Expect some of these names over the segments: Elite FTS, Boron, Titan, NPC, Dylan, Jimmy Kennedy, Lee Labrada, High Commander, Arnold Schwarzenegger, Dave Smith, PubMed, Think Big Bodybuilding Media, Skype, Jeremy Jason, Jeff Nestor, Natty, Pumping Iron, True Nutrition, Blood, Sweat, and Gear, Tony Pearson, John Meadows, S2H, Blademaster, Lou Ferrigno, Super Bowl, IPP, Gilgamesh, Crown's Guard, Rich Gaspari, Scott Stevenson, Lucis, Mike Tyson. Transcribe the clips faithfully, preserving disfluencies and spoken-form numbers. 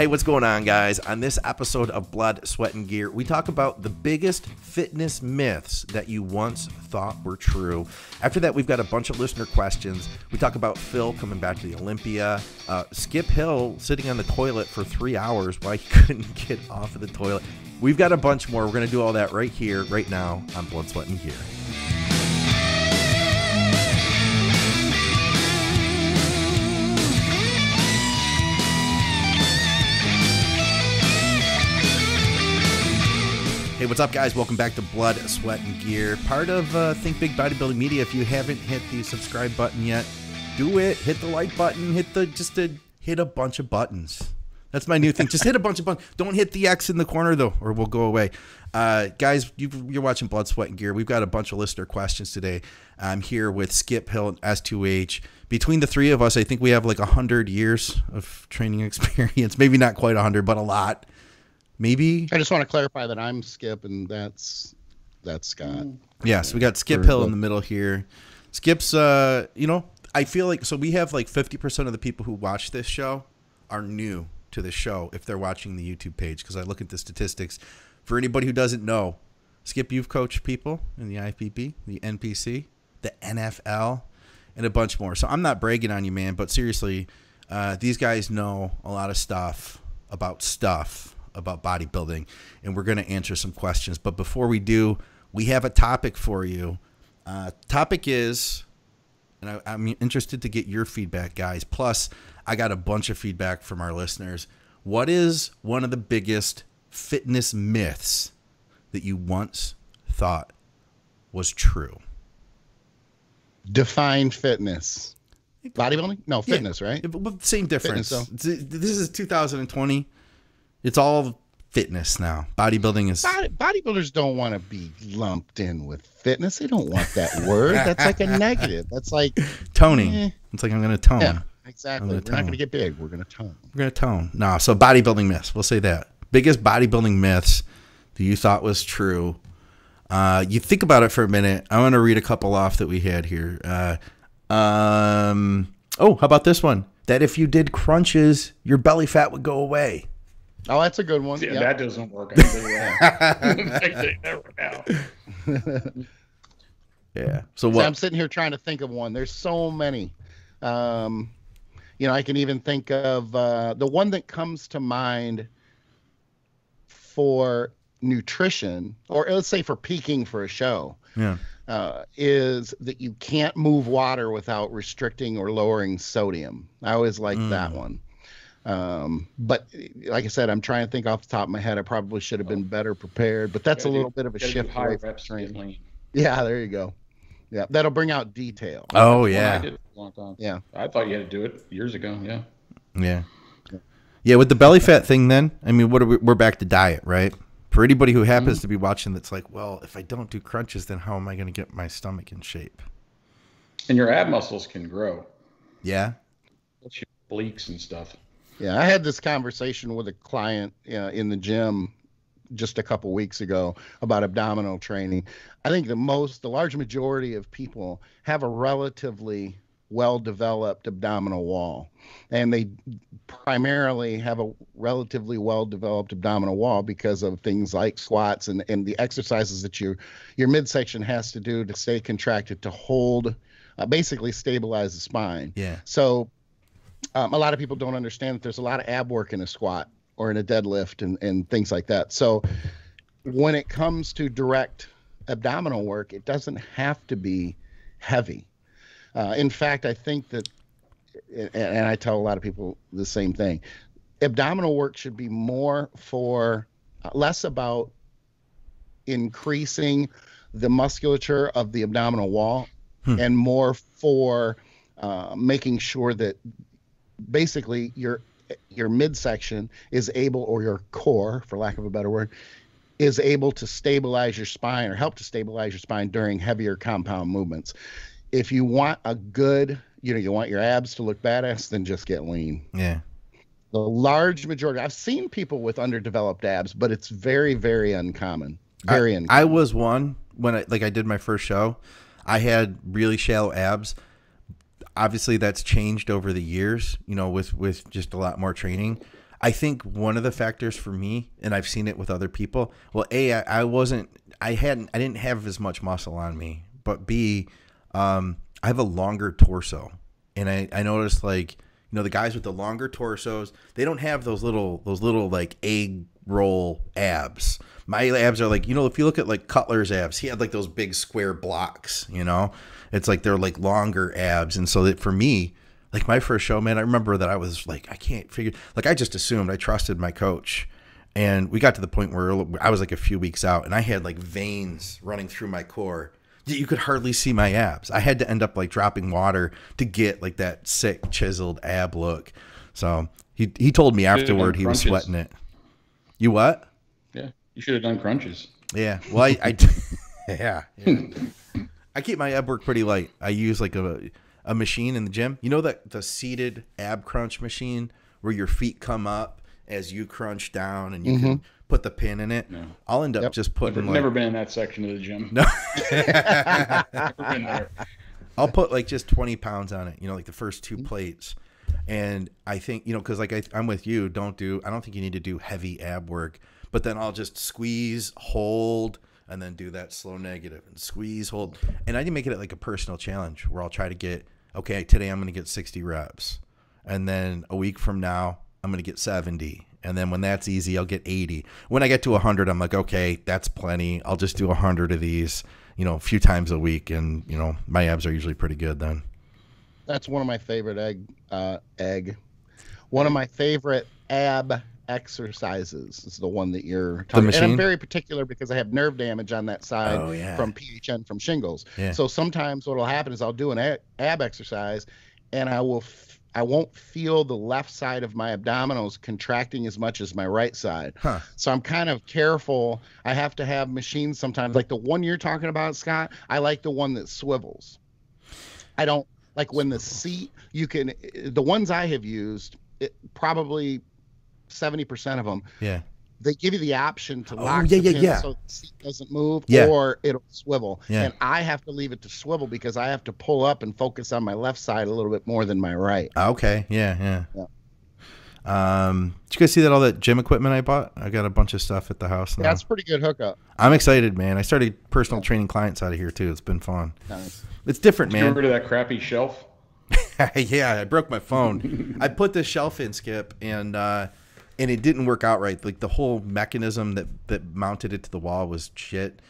Hey, what's going on, guys? On this episode of Blood, Sweat, and Gear, we talk about the biggest fitness myths that you once thought were true. After that, we've got a bunch of listener questions. We talk about Phil coming back to the Olympia, uh, Skip Hill sitting on the toilet for three hours while he couldn't get off of the toilet. We've got a bunch more. We're going to do all that right here, right now on Blood, Sweat, and Gear. Hey, what's up, guys? Welcome back to Blood, Sweat, and Gear, part of uh, Think Big Bodybuilding Media. If you haven't hit the subscribe button yet, do it. Hit the like button. Hit the just to hit a bunch of buttons. That's my new thing. Just hit a bunch of buttons. Don't hit the X in the corner though, or we'll go away. Uh, guys, you, you're watching Blood, Sweat, and Gear. We've got a bunch of listener questions today. I'm here with Skip Hill and S two H. Between the three of us, I think we have like a hundred years of training experience. Maybe not quite a hundred, but a lot. Maybe I just want to clarify that I'm Skip and that's that's Scott. Yeah, so we got Skip Hill in the middle here. Skip's, uh, you know, I feel like so we have like fifty percent of the people who watch this show are new to the show if they're watching the YouTube page, because I look at the statistics. For anybody who doesn't know, Skip, you've coached people in the I P P, the N P C, the N F L, and a bunch more. So I'm not bragging on you, man, but seriously, uh, these guys know a lot of stuff about stuff. about bodybuilding, and we're going to answer some questions. But before we do, we have a topic for you. Uh, topic is, and I, I'm interested to get your feedback, guys. Plus, I got a bunch of feedback from our listeners. What is one of the biggest fitness myths that you once thought was true? Define fitness. Bodybuilding? No, fitness, yeah. Right? Same difference. Fitness, this is two thousand twenty. It's all fitness now. Bodybuilding is... Body, bodybuilders don't want to be lumped in with fitness. They don't want that word. That's like a negative. That's like... Toning. Eh. It's like, I'm going to tone. Yeah, exactly. We're tone. Not going to get big. We're going to tone. We're going to tone. No, so bodybuilding myths. We'll say that. Biggest bodybuilding myths that you thought was true. Uh, you think about it for a minute. I want to read a couple off that we had here. Uh, um, oh, how about this one? That if you did crunches, your belly fat would go away. Oh, that's a good one. Yeah, yep. That doesn't work. Yeah. So what? So I'm sitting here trying to think of one. There's so many. Um, you know, I can even think of uh, the one that comes to mind for nutrition, or let's say for peaking for a show. Yeah. Uh, is that you can't move water without restricting or lowering sodium. I always like mm. that one. Um, but like I said, I'm trying to think off the top of my head. I probably should have been better prepared, but that's a little bit of a shift. High reps training. Yeah, there you go. Yeah, that'll bring out detail. Oh yeah. I did it a long time. Yeah, I thought you had to do it years ago. Yeah. Yeah. Yeah. With the belly fat thing, then I mean, what are we, we're back to diet, right? For anybody who happens mm-hmm. to be watching, that's like, well, if I don't do crunches, then how am I going to get my stomach in shape? And your ab muscles can grow. Yeah. That's your obliques and stuff. Yeah, I had this conversation with a client uh, in the gym just a couple weeks ago about abdominal training. I think the most, the large majority of people have a relatively well-developed abdominal wall, and they primarily have a relatively well-developed abdominal wall because of things like squats and, and the exercises that you, your midsection has to do to stay contracted, to hold, uh, basically stabilize the spine. Yeah. So Um, a lot of people don't understand that there's a lot of ab work in a squat or in a deadlift and, and things like that. So when it comes to direct abdominal work, it doesn't have to be heavy. Uh, in fact, I think that, and, and I tell a lot of people the same thing, abdominal work should be more for, uh, less about increasing the musculature of the abdominal wall hmm. and more for uh, making sure that basically your your midsection is able, or your core, for lack of a better word, is able to stabilize your spine or help to stabilize your spine during heavier compound movements. If you want a good, you know, you want your abs to look badass, then just get lean. Yeah. The large majority, I've seen people with underdeveloped abs, but it's very, very uncommon. Very I, uncommon. I was one when I, like I did my first show, I had really shallow abs. Obviously that's changed over the years, you know, with, with just a lot more training. I think one of the factors for me, and I've seen it with other people, well, A, I, I wasn't, I hadn't, I didn't have as much muscle on me, but B, um, I have a longer torso. And I, I noticed, like, you know, the guys with the longer torsos, they don't have those little, those little like egg roll abs. My abs are like, you know, if you look at like Cutler's abs, he had like those big square blocks, you know, it's like, they're like longer abs. And so that for me, like my first show, man, I remember that I was like, I can't figure, like, I just assumed, I trusted my coach. And we got to the point where I was like a few weeks out and I had like veins running through my core. You could hardly see my abs. I had to end up like dropping water to get like that sick chiseled ab look. So he he told me afterward he was sweating it. You what? Yeah, you should have done crunches. Yeah, well, I, I yeah, yeah. I keep my ab work pretty light. I use like a a machine in the gym. You know that the seated ab crunch machine where your feet come up as you crunch down and you mm-hmm. can put the pin in it. No. I'll end up yep. just putting. Never, like, never been in that section of the gym. No. Never been there. I'll put like just twenty pounds on it, you know, like the first two plates. And I think, you know, because like I, I'm with you, don't do, I don't think you need to do heavy ab work, but then I'll just squeeze, hold, and then do that slow negative and squeeze, hold. And I can make it like a personal challenge where I'll try to get, okay, today I'm going to get sixty reps. And then a week from now, I'm going to get seventy. And then when that's easy, I'll get eighty. When I get to one hundred, I'm like, okay, that's plenty. I'll just do one hundred of these, you know, a few times a week. And, you know, my abs are usually pretty good then. That's one of my favorite egg, uh, egg. One of my favorite ab exercises is the one that you're talking about. And I'm very particular because I have nerve damage on that side oh, yeah. from P H N, from shingles. Yeah. So sometimes what will happen is I'll do an ab exercise and I will I won't feel the left side of my abdominals contracting as much as my right side. Huh. So I'm kind of careful. I have to have machines sometimes. Like the one you're talking about, Scott, I like the one that swivels. I don't like when the seat, you can, the ones I have used, it, probably seventy percent of them. Yeah. They give you the option to lock oh, yeah, the yeah, pin yeah. so the seat doesn't move yeah. or it'll swivel. Yeah. And I have to leave it to swivel because I have to pull up and focus on my left side a little bit more than my right. Okay. Yeah. Yeah. yeah. Um, did you guys see that all that gym equipment I bought? I got a bunch of stuff at the house now. That's a pretty good hookup. I'm excited, man. I started personal yeah. training clients out of here too. It's been fun. Nice. It's different, did man. You remember that crappy shelf? Yeah. I broke my phone. I put this shelf in, Skip, and, uh, And it didn't work out right. Like the whole mechanism that, that mounted it to the wall was shit.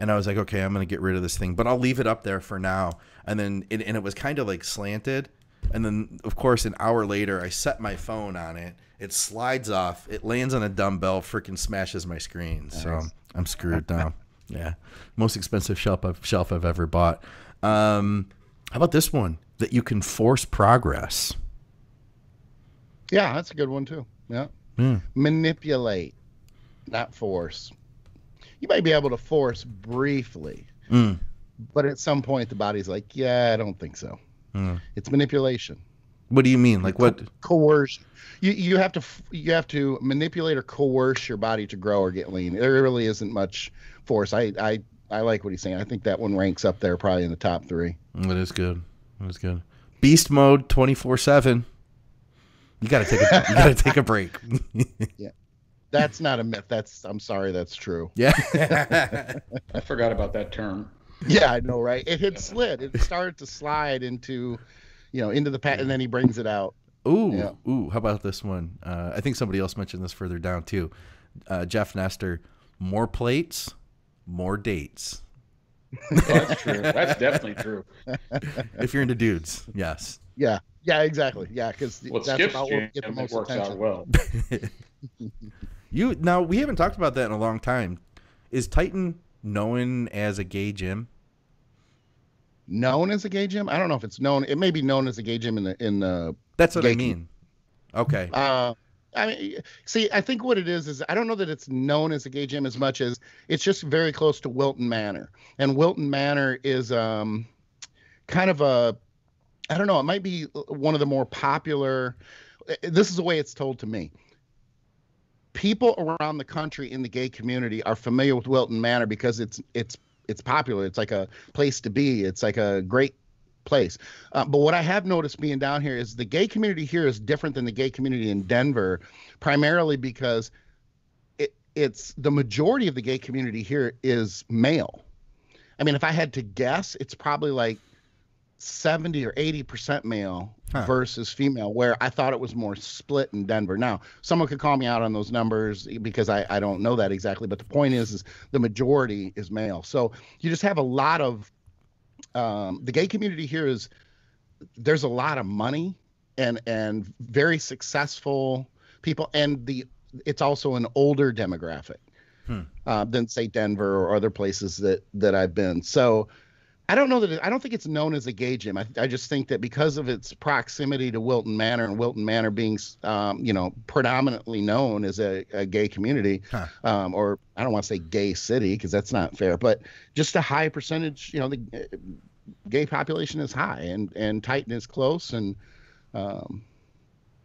And I was like, okay, I'm going to get rid of this thing, but I'll leave it up there for now. And then it, and it was kind of like slanted. And then, of course, an hour later, I set my phone on it. It slides off. It lands on a dumbbell, freaking smashes my screen. Nice. So I'm screwed now. Yeah. Most expensive shelf I've, shelf I've ever bought. Um, how about this one? That you can force progress. Yeah, that's a good one too. Yeah. Mm. Manipulate, not force. You might be able to force briefly, mm. but at some point the body's like, yeah, I don't think so. Mm. It's manipulation. What do you mean? Like what? Co coercion. You you have to you have to manipulate or coerce your body to grow or get lean. There really isn't much force. I I I like what he's saying. I think that one ranks up there, probably in the top three. That is good. That is good. Beast mode, twenty-four seven. You gotta take a, you gotta take a break. Yeah, that's not a myth. That's I'm sorry, that's true. Yeah, I forgot about that term. Yeah, I know, right? It had slid. It started to slide into, you know, into the pat, and then he brings it out. Ooh, yeah. Ooh. How about this one? Uh, I think somebody else mentioned this further down too. Uh, Jeff Nestor, more plates, more dates. Oh, that's true. That's definitely true. If you're into dudes, yes. Yeah. Yeah, exactly. Yeah, because well, that's Skip's about what get the most works attention. Out well. You now we haven't talked about that in a long time. Is Titan known as a gay gym? Known as a gay gym? I don't know if it's known. It may be known as a gay gym in the in the. That's what I mean. Gym. Okay. Uh, I mean, see, I think what it is is I don't know that it's known as a gay gym as much as it's just very close to Wilton Manor, and Wilton Manor is um, kind of a. I don't know. It might be one of the more popular. This is the way it's told to me. People around the country in the gay community are familiar with Wilton Manor because it's it's it's popular. It's like a place to be. It's like a great place. Uh, but what I have noticed being down here is the gay community here is different than the gay community in Denver, primarily because it, it's the majority of the gay community here is male. I mean, if I had to guess, it's probably like seventy or eighty percent male huh. versus female, where I thought it was more split in Denver. Now, someone could call me out on those numbers because I, I don't know that exactly. But the point is, is the majority is male. So you just have a lot of um, the gay community here is there's a lot of money and and very successful people. And the it's also an older demographic hmm. uh, than, say, Denver or other places that that I've been. So I don't know that it, I don't think it's known as a gay gym. I, I just think that because of its proximity to Wilton Manor and Wilton Manor being, um, you know, predominantly known as a, a gay community, huh. um, or I don't want to say gay city because that's not fair, but just a high percentage, you know, the uh, gay population is high, and and Titan is close, and um,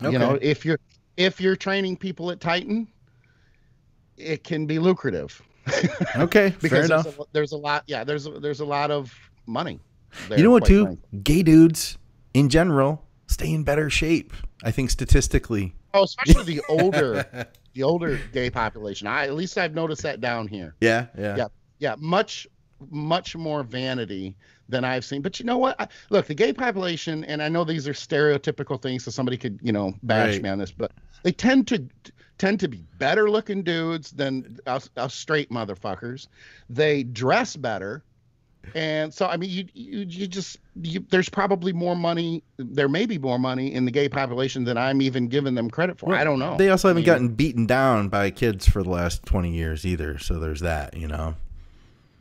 okay. you know, if you're if you're training people at Titan, it can be lucrative. Okay, because fair enough. There's a, there's a lot, yeah. There's a, there's a lot of money there, you know what too frankly. Gay dudes in general stay in better shape, I think, statistically. Oh, especially the older the older gay population. I at least I've noticed that down here. Yeah, yeah, yeah, yeah. Much much more vanity than I've seen. But you know what? I, look, the gay population, and I know these are stereotypical things, so somebody could you know bash right. me on this, but they tend to tend to be better looking dudes than us, us straight motherfuckers. They dress better. And so, I mean, you you, you just, you, there's probably more money. There may be more money in the gay population than I'm even giving them credit for. Well, I don't know. They also haven't I mean, gotten beaten down by kids for the last twenty years either. So there's that, you know.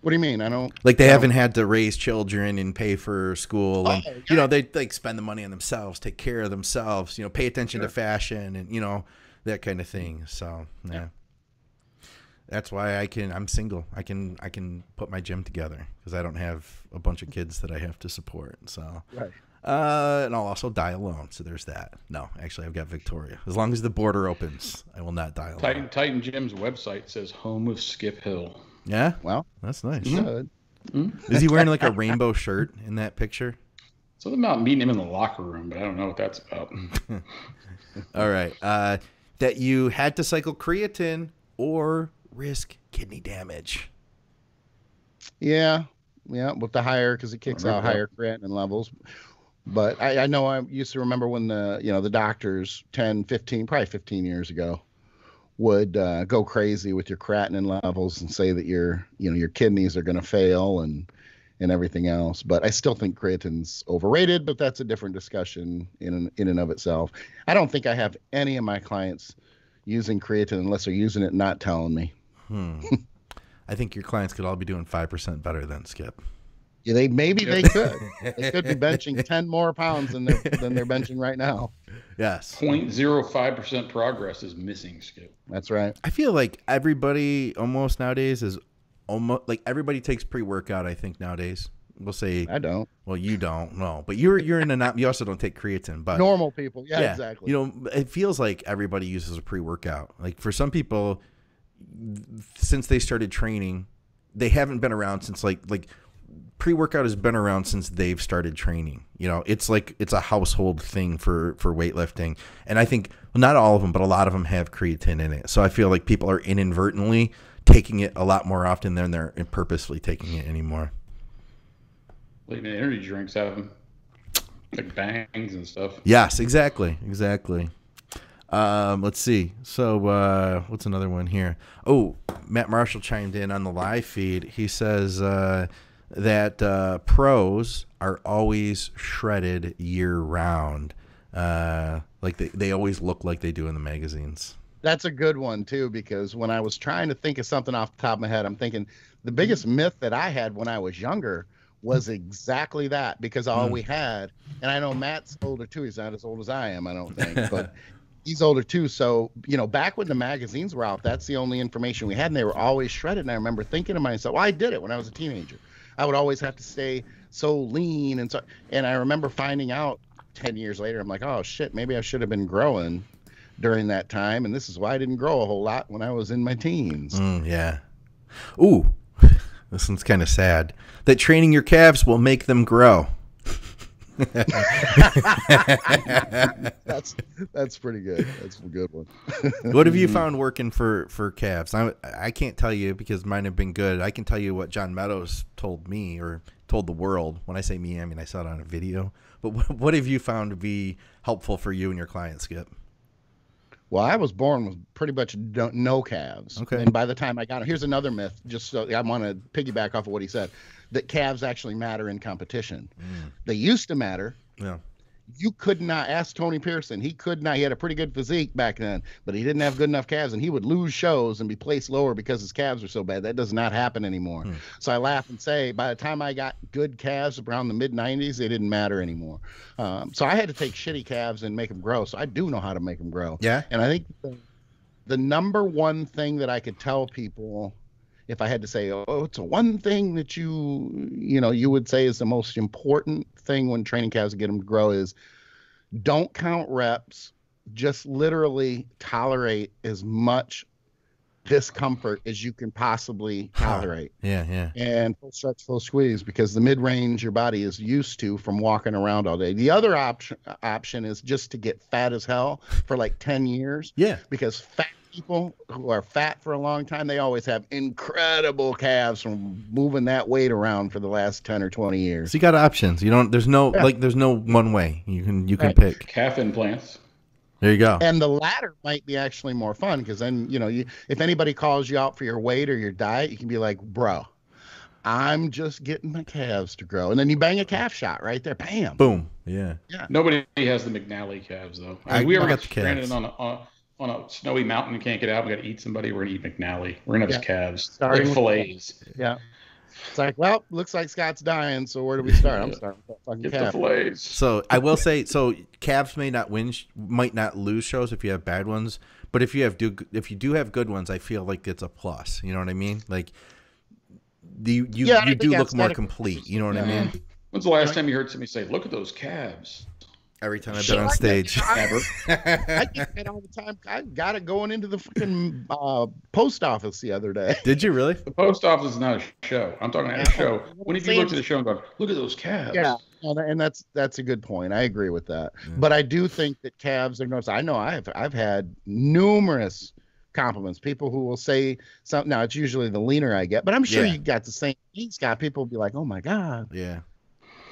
What do you mean? I don't. Like they don't. haven't had to raise children and pay for school. And, oh, yeah. You know, they like spend the money on themselves, take care of themselves, you know, pay attention sure. to fashion and, you know, that kind of thing. So, yeah. yeah. That's why I can, I'm single. I can, I can put my gym together because I don't have a bunch of kids that I have to support. So, right. uh, and I'll also die alone. So there's that. No, actually I've got Victoria. As long as the border opens, I will not die alone. Titan, Titan Gym's website says home of Skip Hill. Yeah. Well, that's nice. Mm-hmm. Is he wearing like a rainbow shirt in that picture? Something about meeting him in the locker room, but I don't know what that's about. All right. Uh, that you had to cycle creatine or risk kidney damage. Yeah, yeah, with the higher, because it kicks out higher creatinine levels. But I, I know I used to remember when the you know the doctors ten, fifteen, probably fifteen years ago would uh, go crazy with your creatinine levels and say that your you know your kidneys are going to fail and and everything else. But I still think creatine's overrated. But that's a different discussion in an, in and of itself. I don't think I have any of my clients using creatine unless they're using it and not telling me. Hmm. I think your clients could all be doing five percent better than Skip. Yeah, they maybe they could. They could be benching ten more pounds than they're, than they're benching right now. Yes. zero point zero five percent progress is missing, Skip. That's right. I feel like everybody almost nowadays is almost like everybody takes pre-workout, I think, nowadays. We'll say I don't. Well, you don't. No, but you're you're in a not. You also don't take creatine. But normal people, yeah, yeah, exactly. You know, it feels like everybody uses a pre-workout. Like for some people, since they started training, they haven't been around since like like pre-workout has been around since they've started training. You know, it's like it's a household thing for for weightlifting. And I think well, not all of them, but a lot of them have creatine in it. So I feel like people are inadvertently taking it a lot more often than they're purposely taking it anymore. Like the energy drinks have them, like Bangs and stuff. Yes, exactly, exactly. Um, let's see. So uh, what's another one here? Oh, Matt Marshall chimed in on the live feed. He says uh, that uh, pros are always shredded year-round. Uh, like they, they always look like they do in the magazines. That's a good one, too, because when I was trying to think of something off the top of my head, I'm thinking the biggest myth that I had when I was younger was exactly that, because all mm. we had, and I know Matt's older too, he's not as old as I am, I don't think, but he's older too. So, you know, back when the magazines were out, that's the only information we had, and they were always shredded. And I remember thinking to myself, well, I did it when I was a teenager. I would always have to stay so lean. And so, and I remember finding out ten years later, I'm like, oh shit, maybe I should have been growing during that time. And this is why I didn't grow a whole lot when I was in my teens. Mm, yeah. Ooh. This one's kind of sad. That training your calves will make them grow. that's that's pretty good. That's a good one. What have you found working for for calves? I I can't tell you because mine have been good. I can tell you what John Meadows told me or told the world. When I say me, I mean I saw it on a video. But what, what have you found to be helpful for you and your clients, Skip? Well, I was born with pretty much no calves. Okay. And by the time I got it, here's another myth. Just so I want to piggyback off of what he said, that calves actually matter in competition. Mm. They used to matter. Yeah. You could not ask Tony Pearson. He could not. He had a pretty good physique back then, but he didn't have good enough calves, and he would lose shows and be placed lower because his calves were so bad. That does not happen anymore. Mm. So I laugh and say, by the time I got good calves around the mid nineties, they didn't matter anymore. Um, so I had to take shitty calves and make them grow. So I do know how to make them grow. Yeah. And I think the, the number one thing that I could tell people, if I had to say, oh, it's one thing that you, you know, you would say is the most important thing when training calves to get them to grow, is don't count reps. Just literally tolerate as much discomfort as you can possibly tolerate. Yeah, yeah. And full stretch, full squeeze, because the mid-range your body is used to from walking around all day. The other option option is just to get fat as hell for like ten years. Yeah. Because fat people who are fat for a long time, they always have incredible calves from moving that weight around for the last ten or twenty years. So you got options. You don't, there's no, yeah. like, there's no one way you can, you right. can pick. Calf implants. There you go. And the latter might be actually more fun, because then, you know, you, if anybody calls you out for your weight or your diet, you can be like, bro, I'm just getting my calves to grow. And then you bang a calf shot right there. Bam. Boom. Yeah. Yeah. Nobody has the McNally calves, though. I mean, I, we were stranded on a, on on a snowy mountain, can't get out, we got to eat somebody, we're going to eat McNally. We're going to have yeah. his calves. Starting like fillets. Yeah. It's like, well, looks like Scott's dying, so where do we start? I'm starting with that fucking get calf. The fillets. So I will say, so calves may not win, might not lose shows if you have bad ones, but if you have do, if you do have good ones, I feel like it's a plus. You know what I mean? Like, the, you, yeah, you do look more complete. You know what yeah. I mean? When's the last time you heard somebody say, look at those calves? Every time I've been on stage. I, I get that all the time. I got it going into the fucking uh, post office the other day. Did you really? The post office is not a show. I'm talking about a show. When have you looked at the show and gone, look at those calves? Yeah, and that's that's a good point. I agree with that. Mm. But I do think that calves are noticed. I know I've I've had numerous compliments. People who will say something. Now, it's usually the leaner I get, but I'm sure yeah. you got the same thing, Scott. People will be like, oh, my God. Yeah.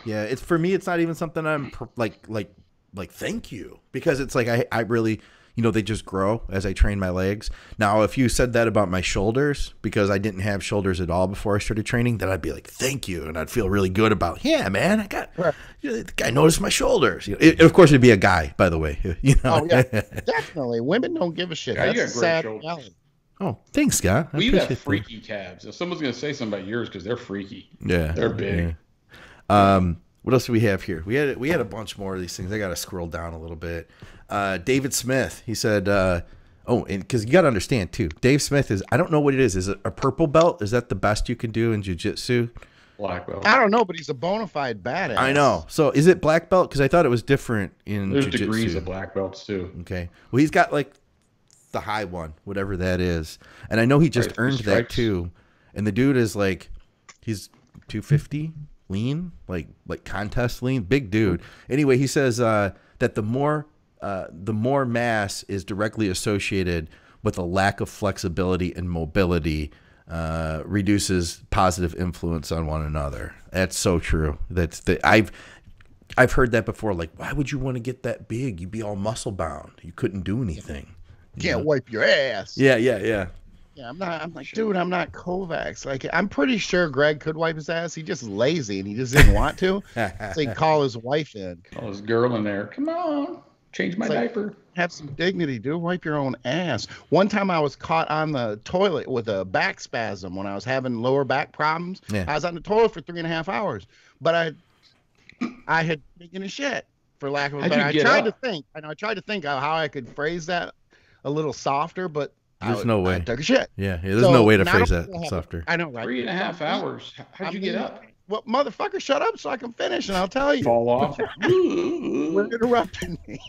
Yeah, it's, for me, it's not even something I'm like like. like, thank you, because it's like, I, I really, you know, they just grow as I train my legs. Now, if you said that about my shoulders, because I didn't have shoulders at all before I started training, then I'd be like, thank you. And I'd feel really good about, yeah, man, I got, the guy noticed my shoulders. You know, it, of course, it'd be a guy, by the way. You know? Oh, yeah, definitely. Women don't give a shit. Yeah, that's a sad reality. Oh, thanks, Scott. I we have freaky that. calves. If someone's going to say something about yours, because they're freaky. Yeah. They're big. Yeah. Um, What else do we have here? We had we had a bunch more of these things. I got to scroll down a little bit. Uh, David Smith, he said, uh, oh, and because you got to understand, too, Dave Smith is, I don't know what it is. Is it a purple belt? Is that the best you can do in jiu-jitsu? Black belt. I don't know, but he's a bona fide badass. I know. So is it black belt? Because I thought it was different in jiu-jitsu. There's degrees of black belts, too. Okay. Well, he's got, like, the high one, whatever that is. And I know he just right, earned that, too. And the dude is, like, he's two fifty. Lean, like like contest lean, big dude. Anyway, he says uh, that the more uh, the more mass is directly associated with a lack of flexibility and mobility, uh, reduces positive influence on one another. That's so true. That's the I've I've heard that before. Like, why would you want to get that big? You'd be all muscle bound. You couldn't do anything. You can't know? wipe your ass. Yeah, yeah, yeah. Yeah, I'm not. I'm like, dude, I'm not Kovacs. Like, I'm pretty sure Greg could wipe his ass. He's just lazy and he just didn't want to. So he'd call his wife in. Call his girl in there. Come on, change my like, diaper. Have some dignity, dude. Wipe your own ass. One time I was caught on the toilet with a back spasm when I was having lower back problems. Yeah. I was on the toilet for three and a half hours, but I, I had taken a shit for lack of a better. I tried up? to think. I know I tried to think of how I could phrase that a little softer, but. There's would, no way. I took a shit. Yeah, yeah there's so no way to phrase that softer. I know, right? Three and a half hours. How'd I'm you get up? Well, motherfucker, shut up so I can finish, and I'll tell you. Fall off. We're interrupting me.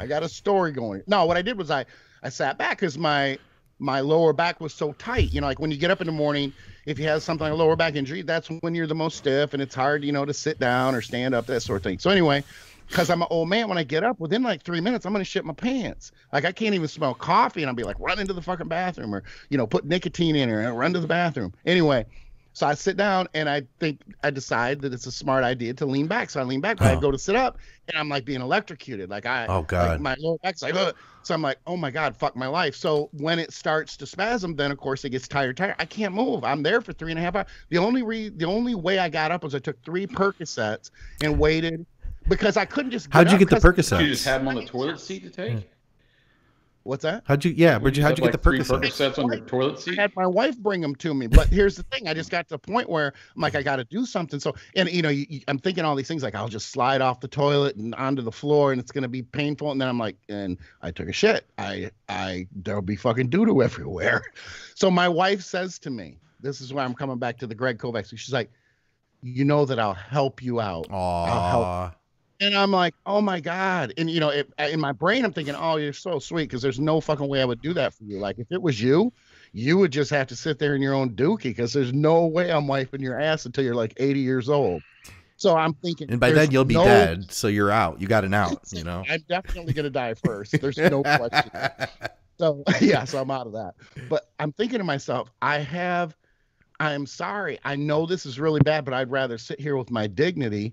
I got a story going. No, what I did was I, I sat back because my, my lower back was so tight. You know, like when you get up in the morning, if he has something like a lower back injury, that's when you're the most stiff and it's hard, you know, to sit down or stand up, that sort of thing. So anyway, because I'm an old man, when I get up, within like three minutes, I'm going to shit my pants. Like, I can't even smell coffee, and I'll be like, run into the fucking bathroom, or, you know, put nicotine in her and run to the bathroom. Anyway, so I sit down, and I think I decide that it's a smart idea to lean back. So I lean back, but oh. I go to sit up, and I'm like being electrocuted. Like, I, oh, God. Like my lower back's like, ugh. So I'm like, oh my God, fuck my life. So when it starts to spasm, then of course it gets tired, tired. I can't move. I'm there for three and a half hours. The only, re the only way I got up was I took three Percocets and waited. Because I couldn't just. Get How'd you get the Percocets? You just had them on the toilet seat to take. What's that? How'd you? Yeah, but how'd you get the Percocets on the toilet seat? I had my wife bring them to me. But here's the thing: I just got to the point where I'm like, I got to do something. So, and you know, you, you, I'm thinking all these things like, I'll just slide off the toilet and onto the floor, and it's gonna be painful. And then I'm like, and I took a shit. I, I, there'll be fucking doo doo everywhere. So my wife says to me, "This is why I'm coming back to the Greg Kovacs." She's like, "You know that I'll help you out. Aww. I'll help." And I'm like, oh my God. And, you know, if, in my brain, I'm thinking, oh, you're so sweet, because there's no fucking way I would do that for you. Like, if it was you, you would just have to sit there in your own dookie, because there's no way I'm wiping your ass until you're like eighty years old. So I'm thinking. And by then you'll be no... dead. So you're out. You got an out, you know. I'm definitely going to die first. There's no question. So, yeah, so I'm out of that. But I'm thinking to myself, I have, I'm sorry. I know this is really bad, but I'd rather sit here with my dignity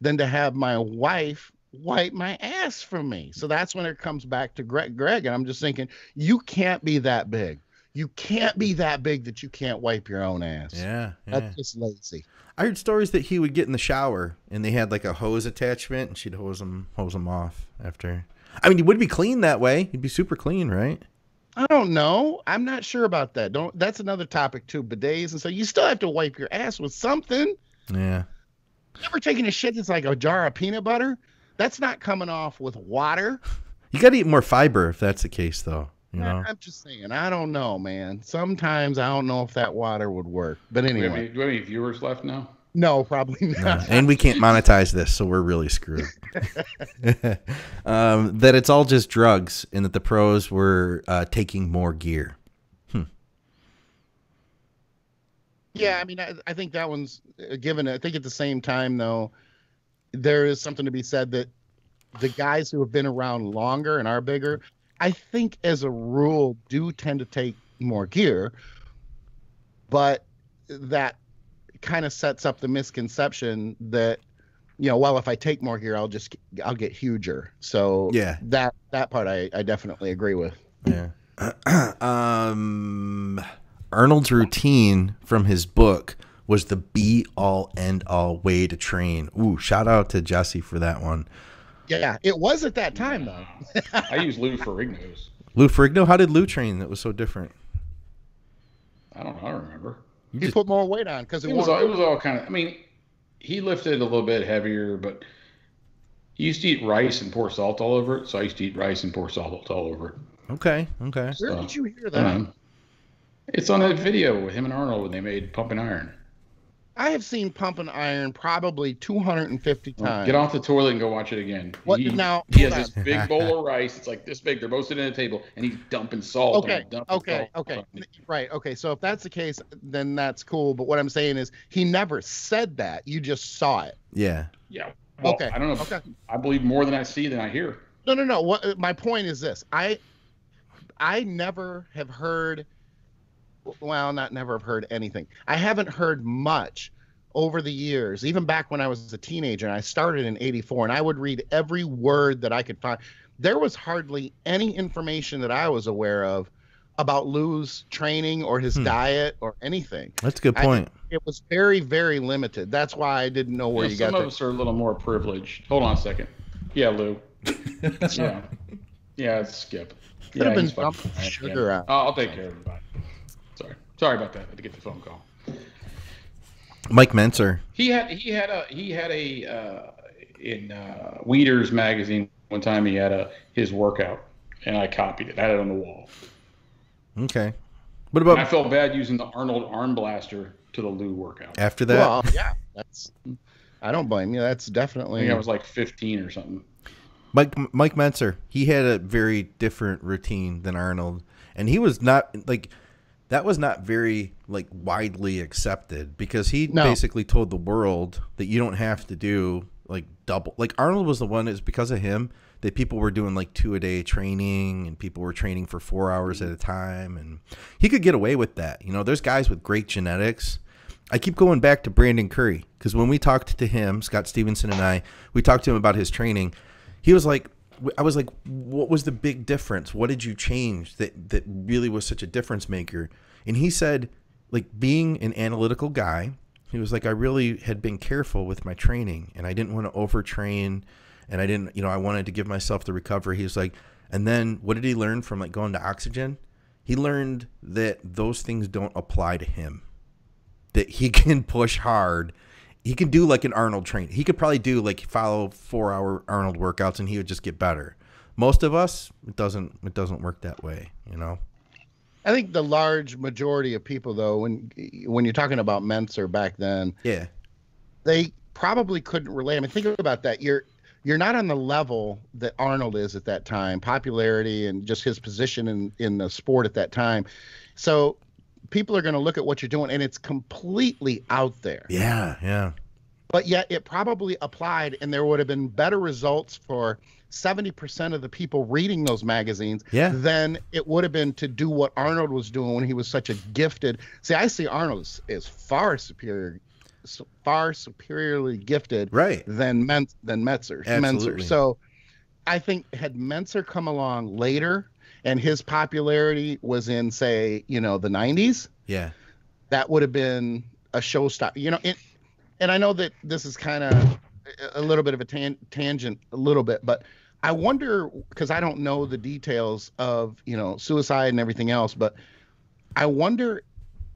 than to have my wife wipe my ass from me. So that's when it comes back to Greg. Greg, and I'm just thinking, you can't be that big. You can't be that big that you can't wipe your own ass. Yeah, yeah. That's just lazy. I heard stories that he would get in the shower and they had like a hose attachment, and she'd hose him, hose him off after. I mean, he would be clean that way. He'd be super clean, right? I don't know. I'm not sure about that. Don't. That's another topic too, bidets. And so you still have to wipe your ass with something. Yeah. Ever taking a shit that's like a jar of peanut butter? That's not coming off with water. You got to eat more fiber if that's the case, though. You know? I'm just saying. I don't know, man. Sometimes I don't know if that water would work. But anyway. Do we have any, do we have any viewers left now? No, probably not. No. And we can't monetize this, so we're really screwed. um, that it's all just drugs and that the pros were uh, taking more gear. Yeah, I mean, I, I think that one's a given. I think at the same time, though, there is something to be said that the guys who have been around longer and are bigger, I think as a rule, do tend to take more gear. But that kind of sets up the misconception that, you know, well, if I take more gear, I'll just I'll get huger. So yeah, that that part I, I definitely agree with. Yeah. um. Arnold's routine from his book was the be all end all way to train. Ooh, shout out to Jesse for that one. Yeah, it was at that time though. I use Lou Ferrigno's. Lou Ferrigno? How did Lou train that was so different? I don't know. I don't remember. He Just, put more weight on because it, it was all, it was all kind of. I mean, he lifted a little bit heavier, but he used to eat rice and pour salt all over it. So I used to eat rice and pour salt all over it. Okay, okay. Where so, did you hear that? Um, It's on that video with him and Arnold when they made Pumping Iron. I have seen Pumping Iron probably two hundred fifty times. Well, get off the toilet and go watch it again. What he, now? He has on. This big bowl of rice. It's like this big. They're both sitting at a table, and he's dumping salt. Okay, dumping okay, salt okay. Right, okay. So if that's the case, then that's cool. But what I'm saying is he never said that. You just saw it. Yeah. Yeah. Well, okay. I don't know. If okay. I believe more than I see than I hear. No, no, no. What, my point is this. I, I never have heard... Well, not never have heard anything. I haven't heard much over the years, even back when I was a teenager, and I started in eighty-four, and I would read every word that I could find. There was hardly any information that I was aware of about Lou's training or his hmm. diet or anything. That's a good point. I, it was very, very limited. That's why I didn't know where yeah, you got that. Some of us are a little more privileged. Hold on a second. Yeah, Lou. yeah. Yeah, it's Skip. Could yeah, have been dumping sugar out. Oh, I'll take care of everybody. Sorry, sorry about that. I had to get the phone call. Mike Mentzer. He had he had a he had a uh, in uh, Weeders magazine one time. He had a his workout, and I copied it. I had it on the wall. Okay. What about? And I felt bad using the Arnold arm blaster to the Lou workout. After that, well, yeah, that's. I don't blame you. That's definitely. I think I was like fifteen or something. Mike Mike Mentzer. He had a very different routine than Arnold, and he was not like. that was not very like widely accepted, because he no. basically told the world that you don't have to do like double. Like Arnold was the one, it's because of him that people were doing like two a day training, and people were training for four hours at a time. And he could get away with that. You know, there's guys with great genetics. I keep going back to Brandon Curry, because when we talked to him, Scott Stevenson and I, we talked to him about his training. He was like, I was like, what was the big difference? What did you change that, that really was such a difference maker? And he said, like, being an analytical guy, he was like, I really had been careful with my training, and I didn't want to overtrain, and I didn't, you know, I wanted to give myself the recovery. He was like, and then what did he learn from like going to Oxygen? He learned that those things don't apply to him, that he can push hard. He can do like an Arnold train. He could probably do like follow four hour Arnold workouts, and he would just get better. Most of us, it doesn't, it doesn't work that way, you know? I think the large majority of people, though, when, when you're talking about Mentzer back then, yeah, they probably couldn't relate. I mean, think about that. You're, you're not on the level that Arnold is at that time, popularity and just his position in, in the sport at that time. So people are going to look at what you're doing, and it's completely out there. Yeah, yeah. But yet it probably applied, and there would have been better results for seventy percent of the people reading those magazines yeah. than it would have been to do what Arnold was doing when he was such a gifted. See, I see Arnold as, as far superior, far superiorly gifted right. than, Men, than Mentzer. Absolutely. Mentzer. So I think had Mentzer come along later, and his popularity was in, say, you know, the nineties. Yeah. That would have been a showstopper. You know, it, and I know that this is kind of a little bit of a tan tangent, a little bit, but I wonder, because I don't know the details of, you know, suicide and everything else, but I wonder,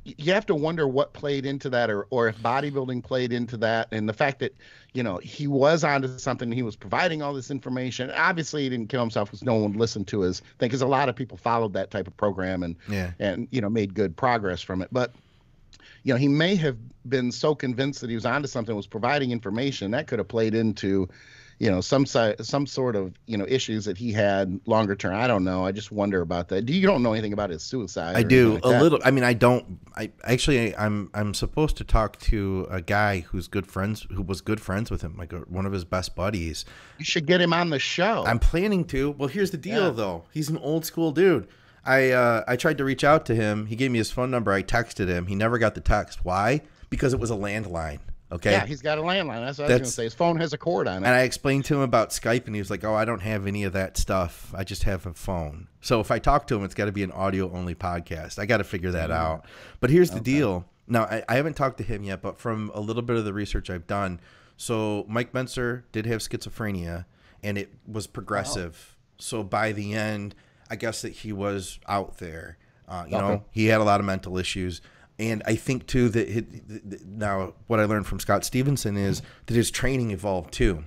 you have to wonder what played into that, or, or if bodybuilding played into that, and the fact that, you know, he was onto something. He was providing all this information. Obviously, he didn't kill himself because no one listened to his thing, because a lot of people followed that type of program and, yeah. and you know, made good progress from it. But, you know, he may have been so convinced that he was onto something, was providing information that could have played into, you know, some some sort of, you know, issues that he had longer term. I don't know. I just wonder about that. Do you don't know anything about his suicide? I do like a that? little. I mean, I don't. I actually, I'm I'm supposed to talk to a guy who's good friends, who was good friends with him, like a, one of his best buddies. You should get him on the show. I'm planning to. Well, here's the deal, yeah. though. He's an old school dude. I uh, I tried to reach out to him. He gave me his phone number. I texted him. He never got the text. Why? Because it was a landline. Okay. Yeah, he's got a landline. That's what That's, I was going to say. His phone has a cord on it. And I explained to him about Skype, and he was like, oh, I don't have any of that stuff. I just have a phone. So if I talk to him, it's got to be an audio-only podcast. I got to figure that mm-hmm. out. But here's okay. the deal. Now, I, I haven't talked to him yet, but from a little bit of the research I've done, so Mike Mentzer did have schizophrenia, and it was progressive. Wow. So by the end, I guess that he was out there. Uh, you okay. know, he had a lot of mental issues. And I think, too, that it, now what I learned from Scott Stevenson is that his training evolved, too.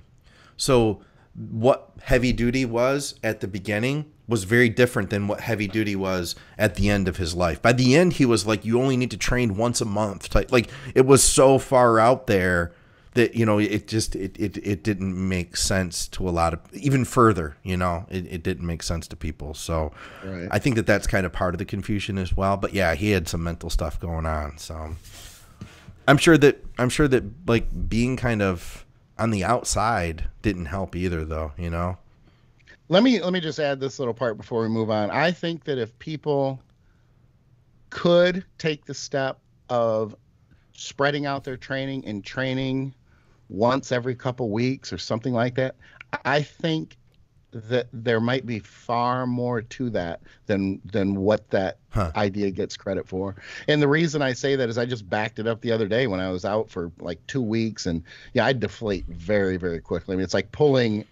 So what heavy duty was at the beginning was very different than what heavy duty was at the end of his life. By the end, he was like, you only need to train once a month. Type. Like, it was so far out there that, you know, it just it, it, it didn't make sense to a lot of – even further, you know, it, it didn't make sense to people. So right. I think that that's kind of part of the confusion as well. But, yeah, he had some mental stuff going on. So I'm sure that, I'm sure that like, being kind of on the outside didn't help either, though, you know. Let me, let me just add this little part before we move on. I think that if people could take the step of spreading out their training and training – once every couple weeks or something like that, I think that there might be far more to that than than what that huh. idea gets credit for. And the reason I say that is I just backed it up the other day when I was out for like two weeks, and yeah, I deflate very, very quickly. I mean, it's like pulling,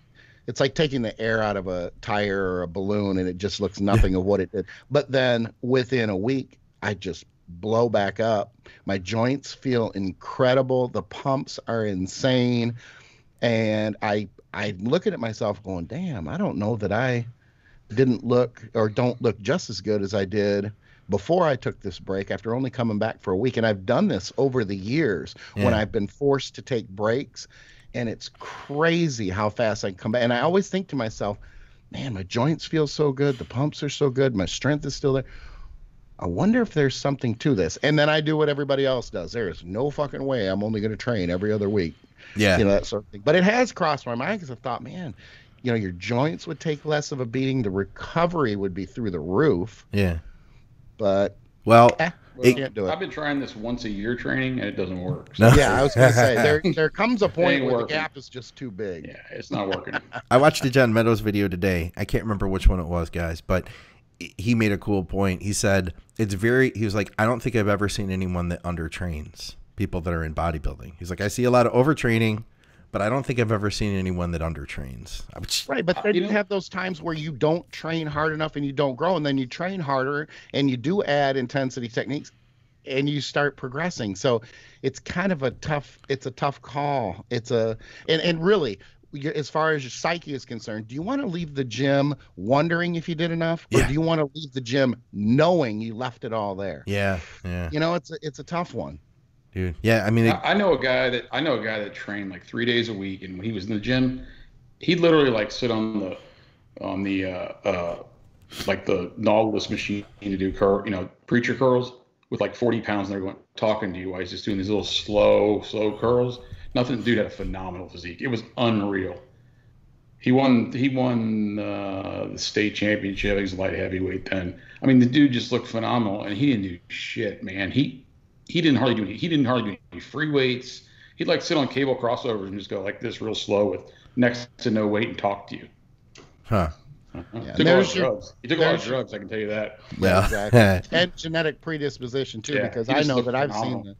it's like taking the air out of a tire or a balloon, and it just looks nothing of what it did. But then within a week, I just blow back up. My joints feel incredible. The pumps are insane. And I I looking at myself going, damn, I don't know that I didn't look or don't look just as good as I did before I took this break after only coming back for a week. And I've done this over the years yeah. when I've been forced to take breaks. And it's crazy how fast I can come back. And I always think to myself, man, my joints feel so good. The pumps are so good. My strength is still there. I wonder if there's something to this. And then I do what everybody else does. There is no fucking way I'm only going to train every other week. Yeah. You know, that sort of thing. But it has crossed my mind because I've thought, man, you know, your joints would take less of a beating. The recovery would be through the roof. Yeah. But, well, eh, well can't do it. I've been trying this once a year training and it doesn't work. So. No. Yeah, I was going to say, there there comes a point where working. the gap is just too big. Yeah, it's not working. I watched the John Meadows video today. I can't remember which one it was, guys, but he made a cool point. He said, it's very, he was like, I don't think I've ever seen anyone that undertrains people that are in bodybuilding. He's like, I see a lot of overtraining, but I don't think I've ever seen anyone that undertrains. Just, right, but then you have those times where you don't train hard enough and you don't grow, and then you train harder and you do add intensity techniques and you start progressing. So it's kind of a tough, it's a tough call. It's a, and, and really, as far as your psyche is concerned, do you want to leave the gym wondering if you did enough, or yeah. do you want to leave the gym knowing you left it all there? Yeah, yeah. You know, it's a, it's a tough one, dude. Yeah, I mean, it... I, I know a guy that I know a guy that trained like three days a week, and when he was in the gym, he'd literally like sit on the on the uh, uh, like the Nautilus machine to do curl, you know, preacher curls with like forty pounds, and they're going talking to you while he's just doing these little slow, slow curls. Nothing. Dude had a phenomenal physique. It was unreal. He won. He won uh, the state championship. He was light heavyweight then. I mean, the dude just looked phenomenal, and he didn't do shit, man. He he didn't hardly do any, he didn't hardly do any free weights. He'd like sit on cable crossovers and just go like this, real slow, with next to no weight, and talk to you. Huh. Uh-huh. Yeah, took a lot of drugs. He took a lot of drugs, I can tell you that. Yeah, yeah, exactly. And genetic predisposition too, yeah, because I know that I've phenomenal. seen. The,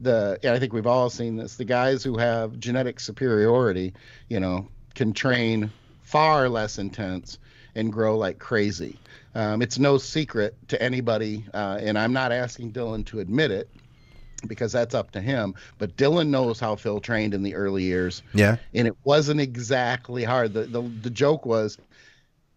The, yeah, I think we've all seen this. The guys who have genetic superiority, you know, can train far less intense and grow like crazy. Um, it's no secret to anybody, uh, and I'm not asking Dylan to admit it because that's up to him. But Dylan knows how Phil trained in the early years. Yeah, and it wasn't exactly hard. The the, the joke was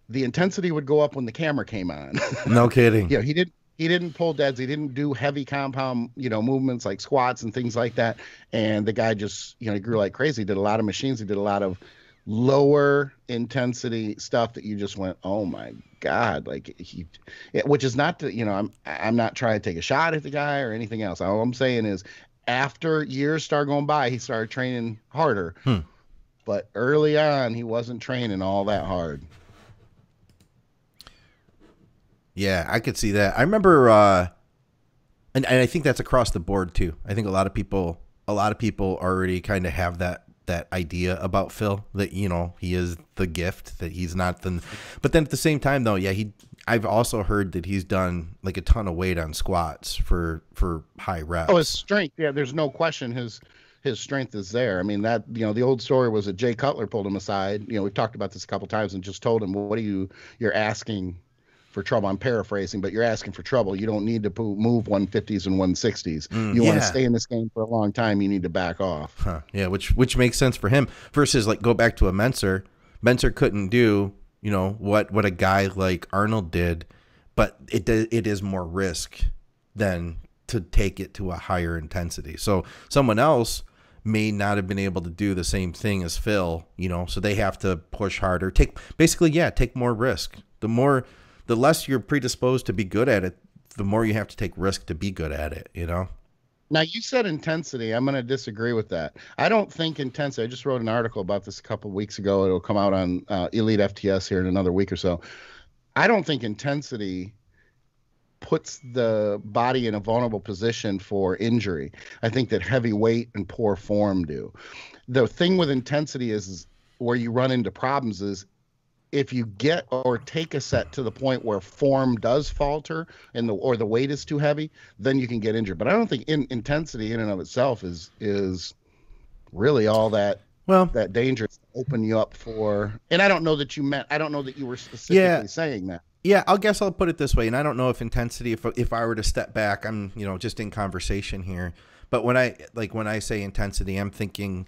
the intensity would go up when the camera came on. No kidding. Yeah, you know, he didn't. He didn't pull deads. He didn't do heavy compound, you know, movements like squats and things like that. And the guy just, you know, he grew like crazy. He did a lot of machines. He did a lot of lower intensity stuff that you just went, oh my God. Like he, it, which is not to, you know, I'm, I'm not trying to take a shot at the guy or anything else. All I'm saying is after years started going by, he started training harder, hmm. but early on he wasn't training all that hard. Yeah, I could see that. I remember, uh, and, and I think that's across the board too. I think a lot of people, a lot of people already kind of have that that idea about Phil, that you know he is the gift, that he's not the. But then at the same time, though, yeah, he. I've also heard that he's done like a ton of weight on squats for for high reps. Oh, his strength, yeah. There's no question his his strength is there. I mean that you know the old story was that Jay Cutler pulled him aside. You know we've talked about this a couple times and just told him, well, what are you you're asking for trouble? I'm paraphrasing, but you're asking for trouble. You don't need to move one fifties and one sixties. Mm, you yeah. want to stay in this game for a long time. You need to back off. Huh. Yeah, which which makes sense for him versus like go back to a Mentzer. Mentzer couldn't do you know what what a guy like Arnold did, but it it is more risk than to take it to a higher intensity. So someone else may not have been able to do the same thing as Phil. You know, so they have to push harder. Take basically yeah, take more risk. The more The less you're predisposed to be good at it, the more you have to take risk to be good at it, you know? Now, you said intensity. I'm going to disagree with that. I don't think intensity. I just wrote an article about this a couple of weeks ago. It'll come out on uh, Elite F T S here in another week or so. I don't think intensity puts the body in a vulnerable position for injury. I think that heavy weight and poor form do. The thing with intensity is, is where you run into problems is, if you get or take a set to the point where form does falter and the or the weight is too heavy, then you can get injured. But I don't think in, intensity in and of itself is is really all that well that dangerous to open you up for. And I don't know that you meant. I don't know that you were specifically yeah, saying that. Yeah, I guess I'll put it this way. And I don't know if intensity. If if I were to step back, I'm you know just in conversation here. But when I like when I say intensity, I'm thinking.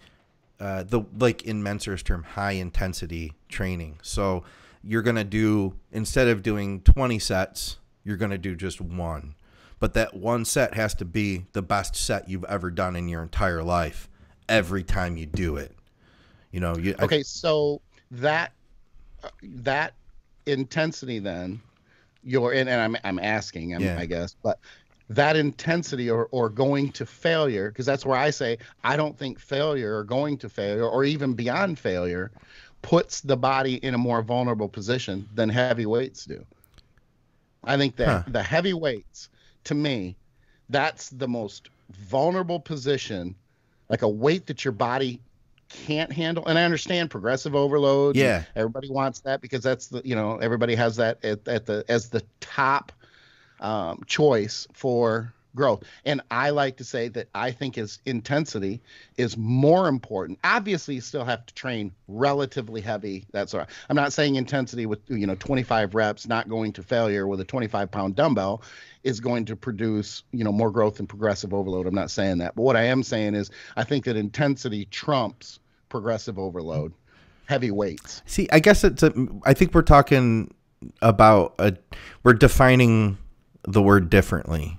Uh, the like in Mentzer's term, high intensity training. So you're going to do, instead of doing twenty sets, you're going to do just one. But that one set has to be the best set you've ever done in your entire life every time you do it. You know, you, okay, I, so that, uh, that intensity then your, and, and I'm, I'm asking, I'm, yeah. I guess, but that intensity or, or going to failure, because that's where I say, I don't think failure or going to failure or even beyond failure puts the body in a more vulnerable position than heavy weights do. I think that huh. the heavy weights, to me, that's the most vulnerable position, like a weight that your body can't handle. And I understand progressive overload. Yeah. Everybody wants that because that's the, you know, everybody has that at, at the, as the top um, choice for growth. And I like to say that I think is intensity is more important. Obviously you still have to train relatively heavy. That's all right. I'm not saying intensity with, you know, twenty-five reps, not going to failure with a twenty-five pound dumbbell is going to produce, you know, more growth and progressive overload. I'm not saying that, but what I am saying is I think that intensity trumps progressive overload, heavy weights. See, I guess it's, a, I think we're talking about a, we're defining the word differently.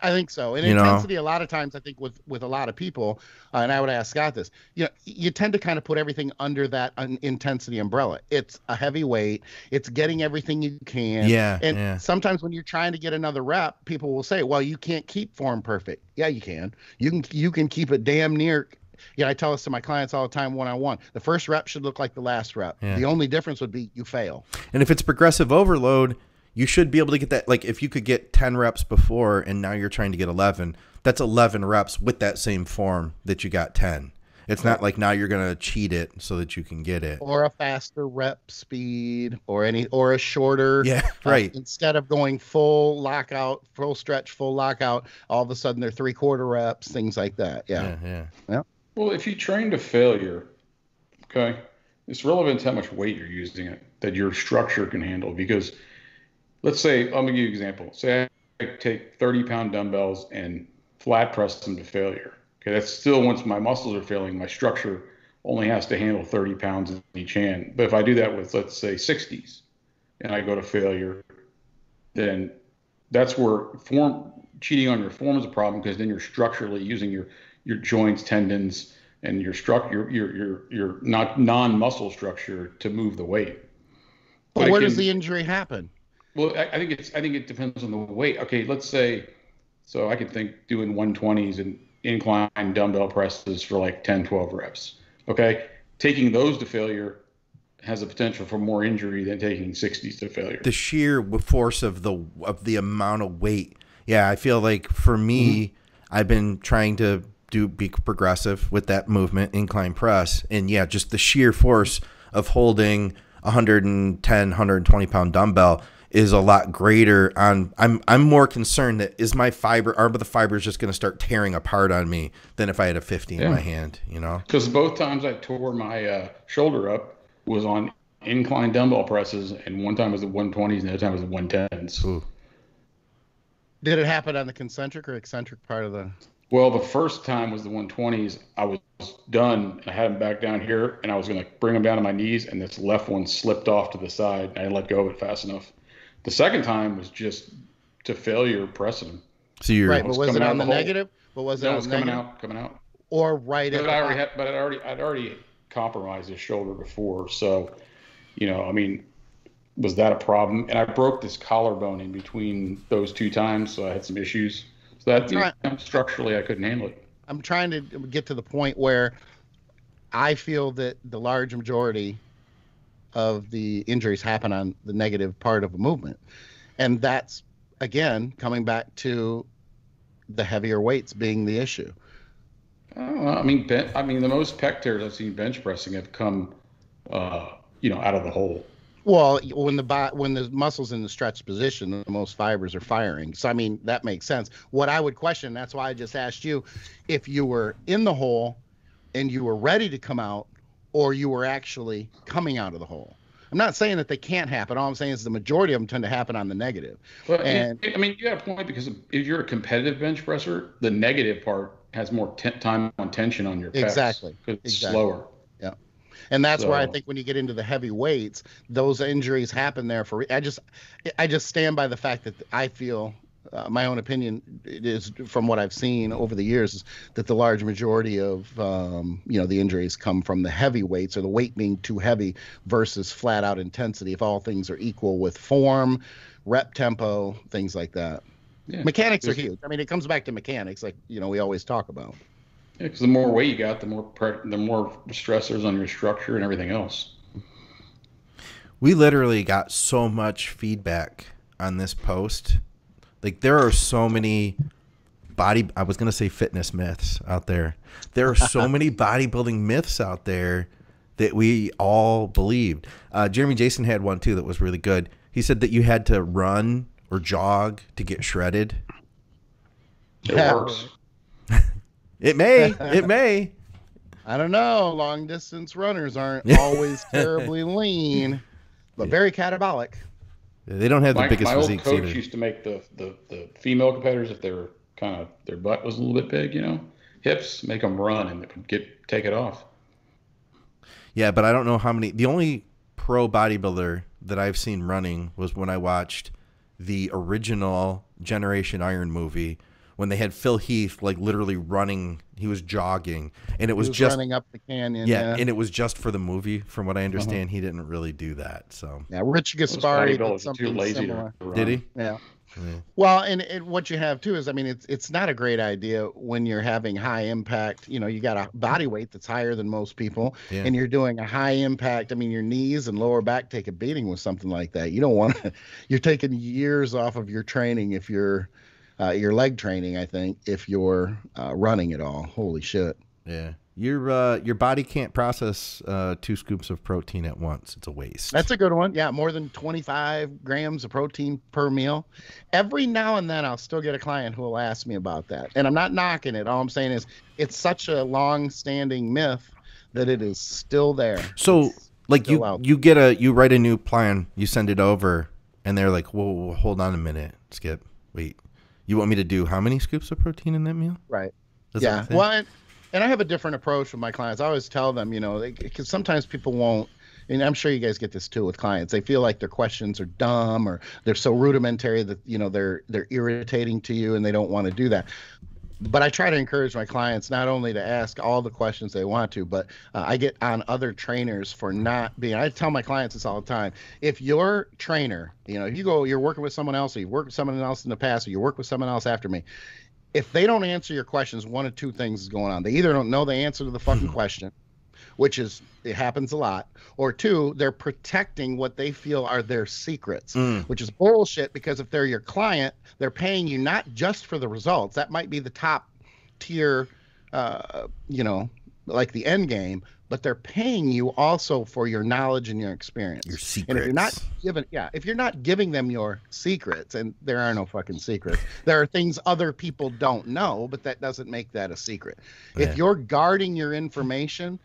I think so. And you intensity, know. a lot of times, I think with, with a lot of people, uh, and I would ask Scott this, you know, you tend to kind of put everything under that un intensity umbrella. It's a heavy weight. It's getting everything you can. Yeah, and yeah. sometimes when you're trying to get another rep, people will say, well, you can't keep form perfect. Yeah, you can. You can, you can keep it damn near. Yeah, I tell this to my clients all the time one-on-one. The first rep should look like the last rep. Yeah. The only difference would be you fail. And if it's progressive overload, you should be able to get that. Like if you could get ten reps before and now you're trying to get eleven, that's eleven reps with that same form that you got ten. It's not like now you're going to cheat it so that you can get it. Or a faster rep speed or any, or a shorter. Yeah, right. Uh, instead of going full lockout, full stretch, full lockout, all of a sudden they're three quarter reps, things like that. Yeah. Yeah. yeah. yeah. Well, if you train to failure, okay, it's relevant to how much weight you're using it, that your structure can handle, because let's say, I'm going to give you an example. Say I take thirty pound dumbbells and flat press them to failure. Okay, that's still, once my muscles are failing, my structure only has to handle thirty pounds in each hand. But if I do that with, let's say, sixties and I go to failure, then that's where form, cheating on your form is a problem, because then you're structurally using your, your joints, tendons, and your, your, your, your, your not non-muscle structure to move the weight. But where does the injury happen? Well, I, I think it's. I think it depends on the weight. Okay, let's say, so I could think doing one twenties and incline dumbbell presses for like ten, twelve reps. Okay, taking those to failure has a potential for more injury than taking sixties to failure. The sheer force of the of the amount of weight. Yeah, I feel like for me, mm-hmm. I've been trying to do be progressive with that movement, incline press, and yeah, just the sheer force of holding one ten, one twenty pound dumbbell is a lot greater on, I'm, I'm more concerned that is my fiber, are the fibers just going to start tearing apart on me than if I had a fifty yeah. in my hand, you know? Because both times I tore my uh, shoulder up was on incline dumbbell presses, and one time was the one twenties and the other time was the one tens. Ooh. Did it happen on the concentric or eccentric part of the? Well, the first time was the one twenties. I was done. And I had them back down here, and I was going to bring them down to my knees, and this left one slipped off to the side, and I let go of it fast enough. The second time was just to failure pressing him. So you're right, but was it on the negative? But was it coming out, coming out, or right? But I already had, but I already, I'd already compromised his shoulder before, so you know, I mean, was that a problem? And I broke this collarbone in between those two times, so I had some issues. So that, you know, structurally, I couldn't handle it. I'm trying to get to the point where I feel that the large majority of the injuries happen on the negative part of a movement. And that's, again, coming back to the heavier weights being the issue. I don't know. I mean, ben, I mean, the most pec tears I've seen bench pressing have come, uh, you know, out of the hole. Well, when the when the muscle's in the stretched position, the most fibers are firing. So, I mean, that makes sense. What I would question, that's why I just asked you, if you were in the hole and you were ready to come out, or you were actually coming out of the hole. I'm not saying that they can't happen. All I'm saying is the majority of them tend to happen on the negative. Well, and I mean, you got a point, because if you're a competitive bench presser, the negative part has more t time on tension on your pecs. Exactly. Because it's exactly. slower. Yeah. And that's so. where I think when you get into the heavy weights, those injuries happen there. For I just, I just stand by the fact that I feel uh, my own opinion is, from what I've seen over the years, is that the large majority of um, you know the injuries come from the heavy weights, or the weight being too heavy versus flat out intensity, if all things are equal with form, rep tempo, things like that. Yeah. Mechanics There's, are huge. I mean, it comes back to mechanics, like you know we always talk about. Yeah, because the more weight you got, the more the more stressors on your structure and everything else. We literally got so much feedback on this post. Like, there are so many body, I was going to say fitness myths out there. There are so many bodybuilding myths out there that we all believed. Uh, Jeremy Jason had one too that was really good. He said that you had to run or jog to get shredded. It yeah. works. It may. It may. I don't know. Long distance runners aren't always terribly lean, but very catabolic. They don't have the my, biggest my physique. My old coach either. used to make the, the, the female competitors, if they were kind of, their butt was a little bit big, you know, hips, make them run and get take it off. Yeah, but I don't know how many. The only pro bodybuilder that I've seen running was when I watched the original Generation Iron movie, when they had Phil Heath, like, literally running, he was jogging, and it was, was just running up the canyon. Yeah, yeah, and it was just for the movie, from what I understand. Uh -huh. He didn't really do that. So yeah, Rich Gaspari did something similar. Did he? Yeah. yeah. Well, and, and what you have too is, I mean, it's it's not a great idea when you're having high impact. You know, you got a body weight that's higher than most people, yeah. and you're doing a high impact. I mean, your knees and lower back take a beating with something like that. You don't want to. You're taking years off of your training if you're. Uh, your leg training, I think, if you're uh, running at all. Holy shit. Yeah. Your uh, your body can't process uh, two scoops of protein at once. It's a waste. That's a good one. Yeah, more than twenty-five grams of protein per meal. Every now and then I'll still get a client who will ask me about that. And I'm not knocking it. All I'm saying is it's such a long-standing myth that it is still there. So, it's like, you out. you get a you write a new plan, you send it over, and they're like, whoa, whoa, hold on a minute, Skip. Wait. You want me to do how many scoops of protein in that meal? Right. Does yeah. Well, and, and I have a different approach with my clients. I always tell them, you know, because sometimes people won't, and I'm sure you guys get this too with clients. They feel like their questions are dumb, or they're so rudimentary that, you know, they're they're irritating to you, and they don't want to do that. But I try to encourage my clients not only to ask all the questions they want to, but uh, I get on other trainers for not being, I tell my clients this all the time. If your trainer, you know, if you go, you're working with someone else, or you work with someone else in the past, or you work with someone else after me, if they don't answer your questions, one of two things is going on. They either don't know the answer to the fucking question, which is, it happens a lot, or two, they're protecting what they feel are their secrets, mm. which is bullshit, because if they're your client, they're paying you not just for the results. That might be the top tier, uh, you know, like the end game, but they're paying you also for your knowledge and your experience. Your secrets. And if you're not giving, yeah, if you're not giving them your secrets, and there are no fucking secrets, there are things other people don't know, but that doesn't make that a secret. Yeah. If you're guarding your information,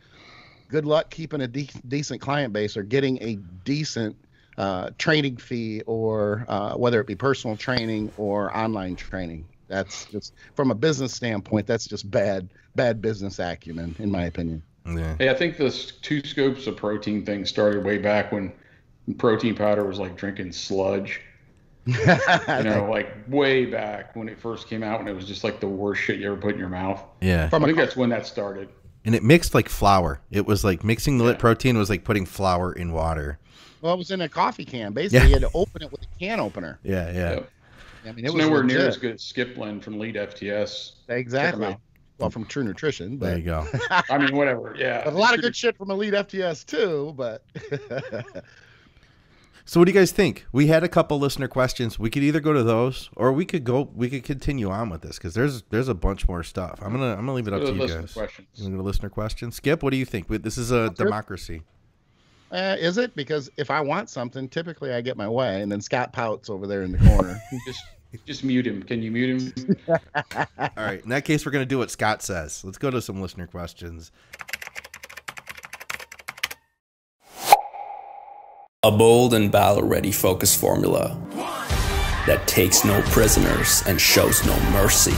good luck keeping a de decent client base, or getting a decent uh, training fee, or uh, whether it be personal training or online training. That's just, from a business standpoint, that's just bad, bad business acumen, in my opinion. Yeah. Hey, I think this two scoops of protein thing started way back when protein powder was like drinking sludge. You know, like way back when it first came out, when it was just like the worst shit you ever put in your mouth. Yeah. From I think that's when that started. And it mixed like flour. It was like mixing the yeah. lit protein was like putting flour in water. Well, it was in a coffee can. Basically, yeah. you had to open it with a can opener. Yeah, yeah. So, I mean, it was nowhere legit. near as good as Skiplin from Elite F T S. Exactly. Well, from True Nutrition. But. There you go. I mean, whatever. Yeah. But a lot of good shit from Elite F T S too, but. So what do you guys think? We had a couple listener questions. We could either go to those, or we could go. We could continue on with this, because there's there's a bunch more stuff. I'm gonna I'm gonna leave it up to you guys. Questions. You want to listener questions? Skip, what do you think? This is a democracy. Uh, is it? Because if I want something, typically I get my way, and then Scott pouts over there in the corner. just just mute him. Can you mute him? All right. In that case, we're gonna do what Scott says. Let's go to some listener questions. A bold and battle-ready focus formula that takes no prisoners and shows no mercy.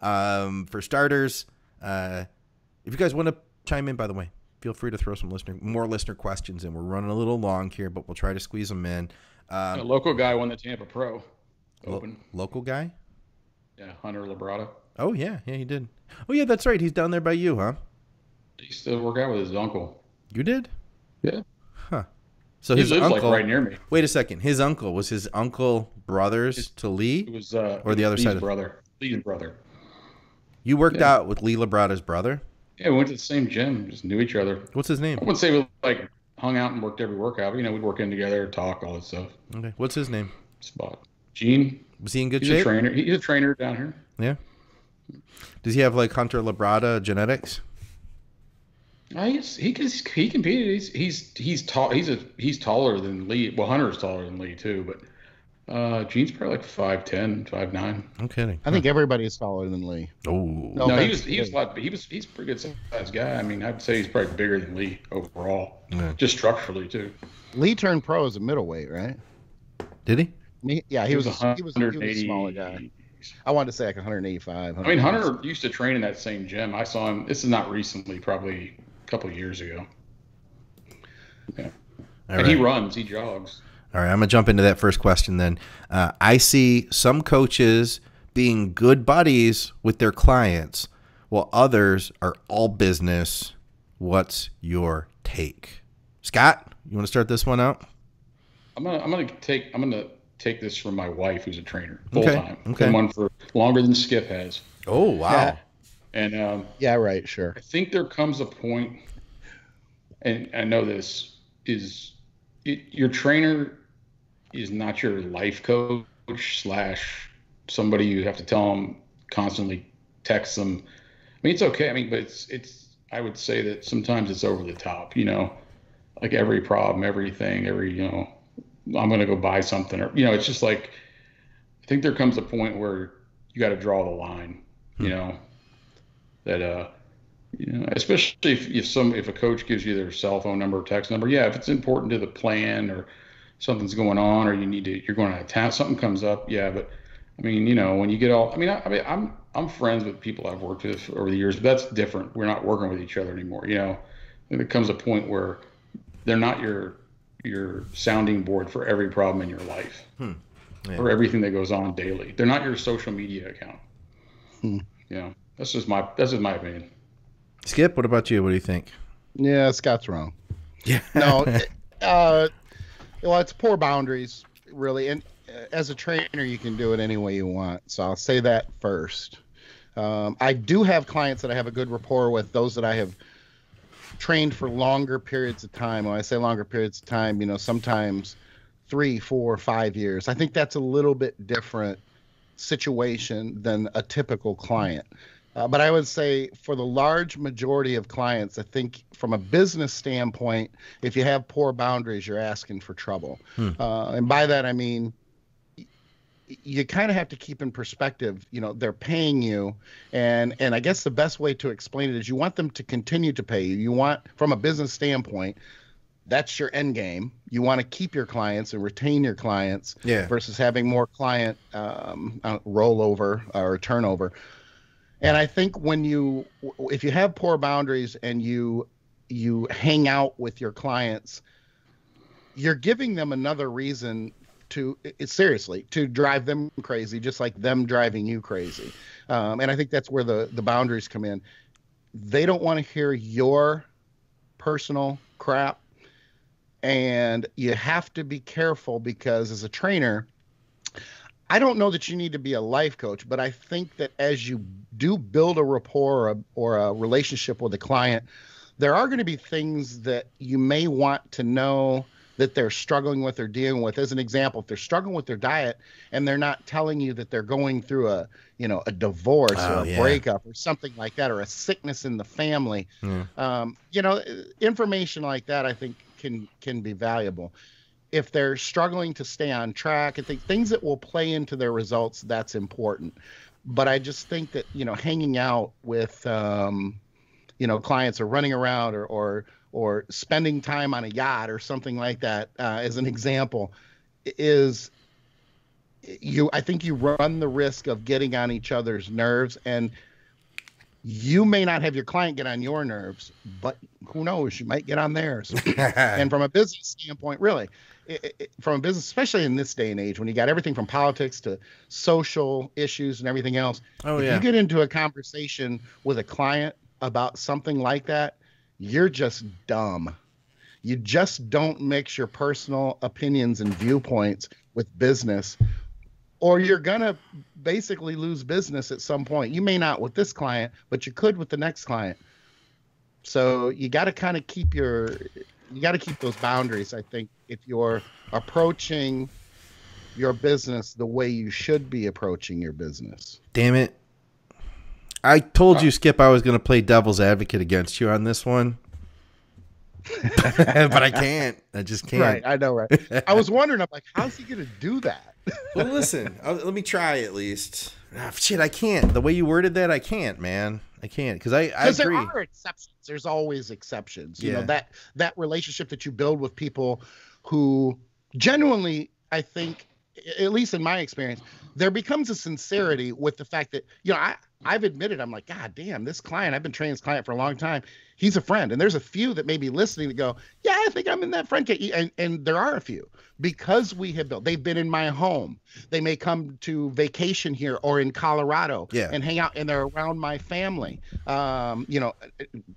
Um, for starters, uh, if you guys want to chime in, by the way, feel free to throw some listener, more listener questions in. We're running a little long here, but we'll try to squeeze them in. Um, a local guy won the Tampa Pro Open. Lo local guy? Yeah, Hunter Labrada. Oh, yeah. Yeah, he did. Oh, yeah, that's right. He's down there by you, huh? He used to work out with his uncle. You did? Yeah. Huh. So he his lives uncle, like right near me. Wait a second. His uncle was his uncle brothers his, to Lee? It was uh, or the other Lee's side of brother. Lee's brother. You worked yeah. out with Lee Labrada's brother? Yeah, we went to the same gym. Just knew each other. What's his name? I wouldn't say we like hung out and worked every workout. But, you know, we'd work in together, talk, all that stuff. Okay. What's his name? Spot. Gene. Was he in good He's shape? He's a trainer. He's a trainer down here. Yeah. Does he have like Hunter Labrada genetics? He's, he he competed. He's he's he's tall. He's a he's taller than Lee. Well, Hunter's taller than Lee too, but uh, Gene's probably like five ten, five nine. I'm kidding. I think everybody is taller than Lee. Oh no, no he was he was a lot. He was he's a pretty good sized guy. I mean, I'd say he's probably bigger than Lee overall, yeah. just structurally too. Lee turned pro as a middleweight, right? Did he? he yeah, he, he was, was a, he was he was a smaller guy. I wanted to say like one eighty-five. I mean, Hunter used to train in that same gym. I saw him. This is not recently, probably a couple of years ago. Yeah. All and right. he runs, he jogs. All right, I'm going to jump into that first question then. Uh, I see some coaches being good buddies with their clients while others are all business. What's your take? Scott, you want to start this one out? I'm going to I'm going to take I'm going to take this from my wife, who's a trainer full okay. time. Okay. Been one for longer than Skip has. Oh wow! Yeah. And um, yeah, right, sure. I think there comes a point, and I know this is it, your trainer is not your life coach slash somebody you have to tell them constantly, text them. I mean, it's okay. I mean, but it's it's. I would say that sometimes it's over the top. You know, like every problem, everything, every you know. I'm going to go buy something or, you know, it's just like, I think there comes a point where you got to draw the line, you hmm. know, that, uh, you know, especially if, if some, if a coach gives you their cell phone number, or text number, yeah, if it's important to the plan or something's going on, or you need to, you're going to attack, something comes up. Yeah. But I mean, you know, when you get all, I mean, I, I mean, I'm, I'm friends with people I've worked with over the years, but that's different. We're not working with each other anymore. You know, and there comes a point where they're not your, your sounding board for every problem in your life hmm. yeah. or everything that goes on daily. They're not your social media account. Hmm. You know, that's just my, that's just my opinion. Skip, what about you? What do you think? Yeah, Scott's wrong. Yeah. No, it, uh, well, it's poor boundaries really. And as a trainer, you can do it any way you want. So I'll say that first. Um, I do have clients that I have a good rapport with, those that I have trained for longer periods of time. When I say longer periods of time, you know, sometimes three, four, five years. I think that's a little bit different situation than a typical client. Uh, but I would say for the large majority of clients, I think from a business standpoint, if you have poor boundaries, you're asking for trouble. Hmm. Uh, and by that, I mean, you kind of have to keep in perspective, you know, they're paying you. And, and I guess the best way to explain it is you want them to continue to pay you. You want, from a business standpoint, that's your end game. You want to keep your clients and retain your clients yeah. versus having more client um, rollover or turnover. And I think when you, if you have poor boundaries and you, you hang out with your clients, you're giving them another reason to it's seriously to drive them crazy, just like them driving you crazy. Um, and I think that's where the, the boundaries come in. They don't want to hear your personal crap. And you have to be careful because as a trainer, I don't know that you need to be a life coach, but I think that as you do build a rapport or a, or a relationship with a client, there are going to be things that you may want to know that they're struggling with or dealing with. As an example, if they're struggling with their diet and they're not telling you that they're going through a, you know, a divorce oh, or a yeah. breakup or something like that, or a sickness in the family, yeah. um, you know, information like that, I think can, can be valuable. If they're struggling to stay on track, I think things that will play into their results, that's important. But I just think that, you know, hanging out with, um, you know, clients or running around or, or, or spending time on a yacht or something like that, uh, as an example, is you, I think you run the risk of getting on each other's nerves. And you may not have your client get on your nerves, but who knows, you might get on theirs. And from a business standpoint, really, it, it, from a business, especially in this day and age, when you got everything from politics to social issues and everything else, oh, if yeah. you get into a conversation with a client about something like that, you're just dumb. You just don't mix your personal opinions and viewpoints with business, or you're going to basically lose business at some point. You may not with this client, but you could with the next client. So you got to kind of keep your, you got to keep those boundaries, I think, if you're approaching your business the way you should be approaching your business. Damn it. I told oh. you, Skip, I was going to play devil's advocate against you on this one. But I can't. I just can't. Right, I know, right? I was wondering, I'm like, how's he going to do that? Well, listen, I'll, let me try at least. Ah, shit, I can't. The way you worded that, I can't, man. I can't, because I, I agree. There are exceptions. There's always exceptions. You yeah. know, that, that relationship that you build with people who genuinely, I think, at least in my experience, there becomes a sincerity with the fact that, you know, I, I've admitted, I'm like, God damn, this client, I've been training this client for a long time. He's a friend. And there's a few that may be listening to go, yeah, I think I'm in that friend case. And, and there are a few, because we have built, they've been in my home. They may come to vacation here or in Colorado yeah. and hang out, and they're around my family. Um, you know,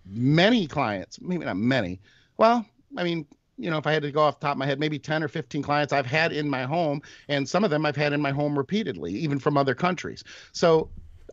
many clients, maybe not many. Well, I mean, you know, if I had to go off the top of my head, maybe ten or fifteen clients I've had in my home. And some of them I've had in my home repeatedly, even from other countries. So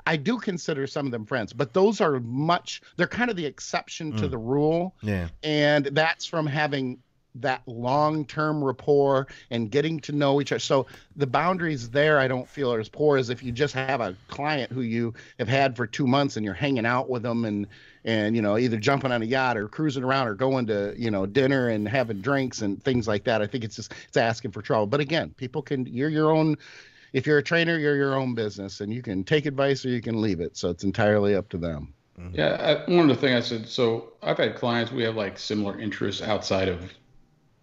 I do consider some of them friends, but those are much, they're kind of the exception mm. to the rule. Yeah. And that's from having that long-term rapport and getting to know each other. So the boundaries there, I don't feel are as poor as if you just have a client who you have had for two months and you're hanging out with them and, and, you know, either jumping on a yacht or cruising around or going to, you know, dinner and having drinks and things like that. I think it's just, it's asking for trouble. But again, people can, you're your own, if you're a trainer, you're your own business, and you can take advice or you can leave it. So it's entirely up to them. Mm-hmm. Yeah. I, one of the things I said, so I've had clients, we have like similar interests outside of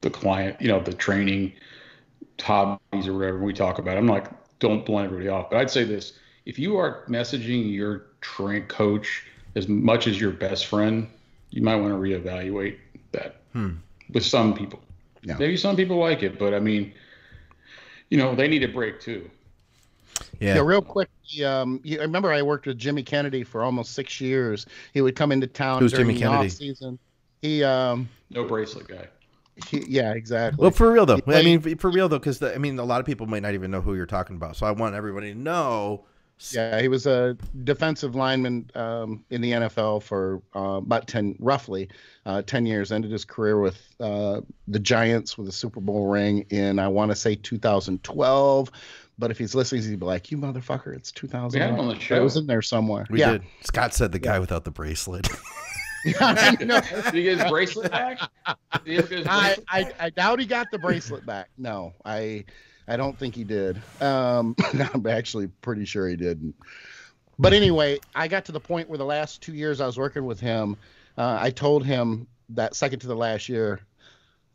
the client, you know, the training, hobbies or whatever we talk about. I'm like, don't blame everybody off. But I'd say this, if you are messaging your train coach as much as your best friend, you might want to reevaluate that hmm. with some people. Yeah. Maybe some people like it, but I mean, you know, they need a break too. Yeah. yeah real quick, um, you, I remember I worked with Jimmy Kennedy for almost six years. He would come into town Who's during Jimmy the Kennedy? Off season. He um, no bracelet guy. He, yeah, exactly. Well, for real though, he, I mean, for real though, because I mean, a lot of people might not even know who you're talking about. So I want everybody to know. Yeah, he was a defensive lineman um, in the N F L for uh, about ten, roughly uh, ten years. Ended his career with uh, the Giants with a Super Bowl ring in, I want to say two thousand twelve. But if he's listening, he'd be like, "You motherfucker, it's two thousand." We had him on the show. It was in there somewhere. We yeah. did. Scott said the guy yeah. without the bracelet. Yeah, no. Did he get his bracelet back? Did he get his bracelet back? I, I I doubt he got the bracelet back. No, I. I don't think he did. Um, I'm actually pretty sure he didn't. But anyway, I got to the point where the last two years I was working with him, uh, I told him that second to the last year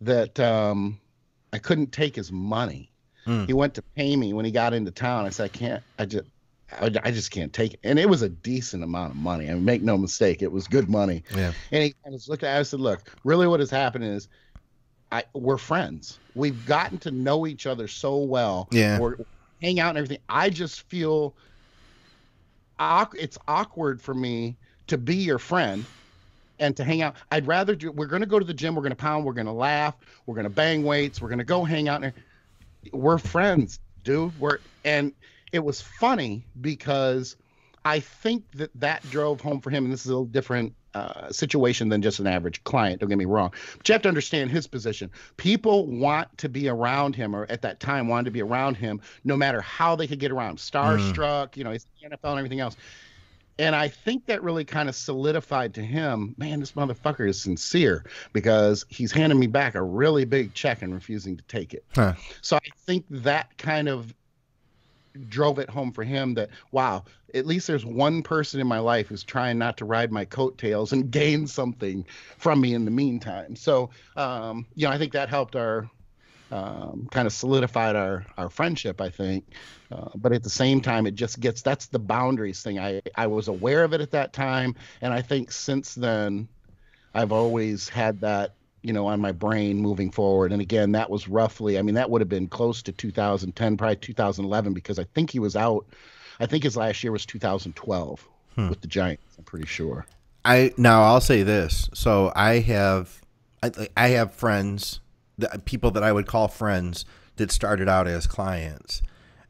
that um, I couldn't take his money. Mm. He went to pay me when he got into town. I said, I can't, I just, I, I just can't take it. And it was a decent amount of money. I mean, make no mistake, it was good money. Yeah. And he I just looked at, I said, look, really what has happened is, I, we're friends. We've gotten to know each other so well. Yeah. We're, we hang out and everything. I just feel it's awkward for me to be your friend and to hang out. I'd rather do, we're going to go to the gym. We're going to pound. We're going to laugh. We're going to bang weights. We're going to go hang out. We're friends, dude. We're, and it was funny because I think that that drove home for him. And this is a little different Uh, situation than just an average client. Don't get me wrong. But you have to understand his position. People want to be around him, or at that time wanted to be around him, no matter how they could get around. Starstruck, mm. you know, he's in the N F L and everything else. And I think that really kind of solidified to him, man, this motherfucker is sincere because he's handing me back a really big check and refusing to take it. Huh. So I think that kind of drove it home for him that, wow, at least there's one person in my life who's trying not to ride my coattails and gain something from me in the meantime. So, um, you know, I think that helped our um, kind of solidified our, our friendship, I think. Uh, but at the same time, it just gets, that's the boundaries thing. I, I was aware of it at that time. And I think since then, I've always had that, you know, on my brain moving forward. And again, that was roughly, I mean, that would have been close to two thousand ten, probably two thousand eleven, because I think he was out. I think his last year was two thousand twelve hmm. with the Giants, I'm pretty sure. I now I'll say this. So I have, I, I have friends, that, people that I would call friends that started out as clients,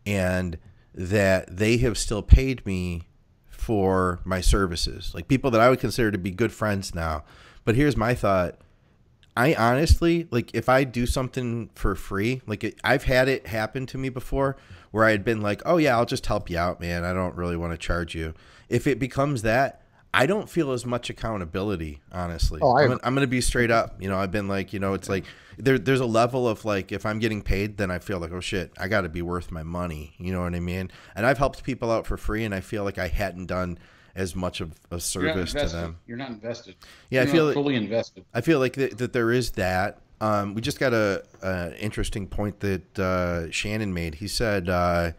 and that they have still paid me for my services, like people that I would consider to be good friends now. But here's my thought. I honestly, like, if I do something for free, like it, I've had it happen to me before where I had been like, oh yeah, I'll just help you out, man. I don't really want to charge you. If it becomes that, I don't feel as much accountability, honestly. Oh, I, I'm, I'm going to be straight up. You know, I've been like, you know, it's like there, there's a level of like, if I'm getting paid, then I feel like, oh shit, I got to be worth my money. You know what I mean? And I've helped people out for free, and I feel like I hadn't done as much of a service to them. You're not invested. Yeah, You're I feel like, fully invested. I feel like th that there is that. Um, we just got a, a interesting point that uh, Shannon made. He said, uh,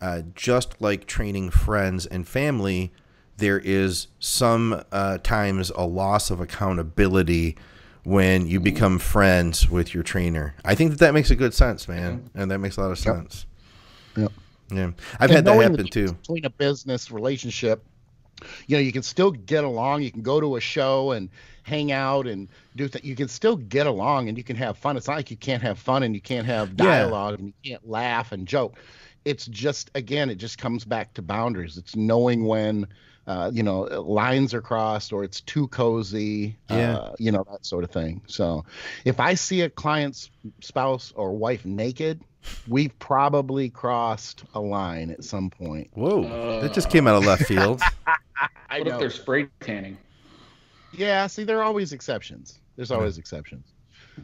uh, just like training friends and family, there is some uh, times a loss of accountability when you become friends with your trainer. I think that that makes a good sense, man, and that makes a lot of sense. Yep. Yeah, I've and had that happen too. Between a business relationship, you know, you can still get along. You can go to a show and hang out and do that. You can still get along and you can have fun. It's not like you can't have fun and you can't have dialogue yeah. and you can't laugh and joke. It's just, again, it just comes back to boundaries. It's knowing when. Uh, you know, lines are crossed, or it's too cozy, yeah. uh, you know, that sort of thing. So if I see a client's spouse or wife naked, we've probably crossed a line at some point. Whoa, uh. that just came out of left field. I what know. If they're spray tanning? Yeah, see, there are always exceptions. There's always exceptions.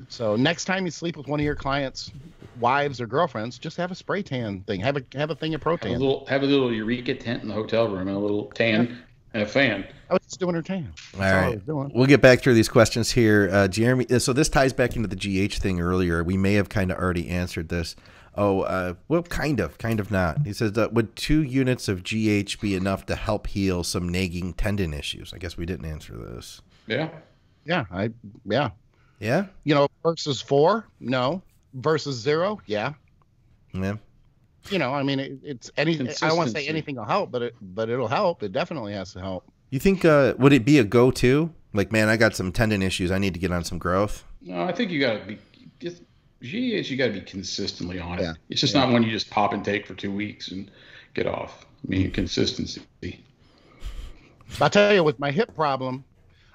So next time you sleep with one of your clients' wives or girlfriends, just have a spray tan thing. Have a have a thing of protein. Have a little, have a little Eureka tent in the hotel room and a little tan yeah. and a fan. I was just doing her tan. That's all right, all I was doing. We'll get back through these questions here, uh, Jeremy. So this ties back into the G H thing earlier. We may have kind of already answered this. Oh, uh, well, kind of, kind of not. He says, uh, would two units of G H be enough to help heal some nagging tendon issues? I guess we didn't answer this. Yeah, yeah, I yeah. Yeah. You know, versus four, no. Versus zero, yeah. Yeah. You know, I mean, it, it's anything. I don't want to say anything will help, but it, but it'll help. It definitely has to help. You think uh, would it be a go-to? Like, man, I got some tendon issues. I need to get on some growth. No, I think you got to be just G H. You got to be consistently on it. Yeah. It's just yeah. not one you just pop and take for two weeks and get off. I mean, consistency. I'll tell you, with my hip problem,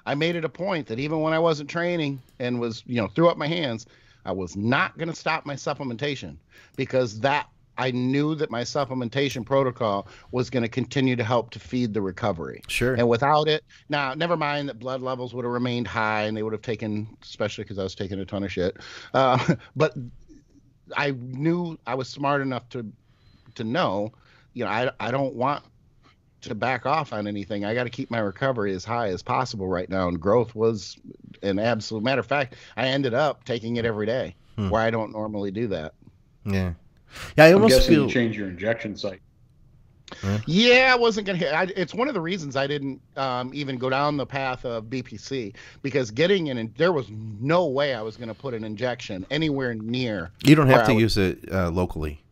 I made it a point that even when I wasn't training and was, you know, threw up my hands, I was not going to stop my supplementation, because that I knew that my supplementation protocol was going to continue to help to feed the recovery. Sure. And without it, now, never mind that blood levels would have remained high and they would have taken, especially because I was taking a ton of shit. Uh, but I knew I was smart enough to, to know, you know, I, I don't want to back off on anything. I got to keep my recovery as high as possible right now, and growth was an absolute matter of fact. I ended up taking it every day, hmm. where I don't normally do that. Yeah, yeah. I almost I'm guessing feel... you change your injection site. Yeah, yeah I wasn't gonna. I, it's one of the reasons I didn't um, even go down the path of B P C, because getting an there was no way I was going to put an injection anywhere near. You don't have to use it uh, locally.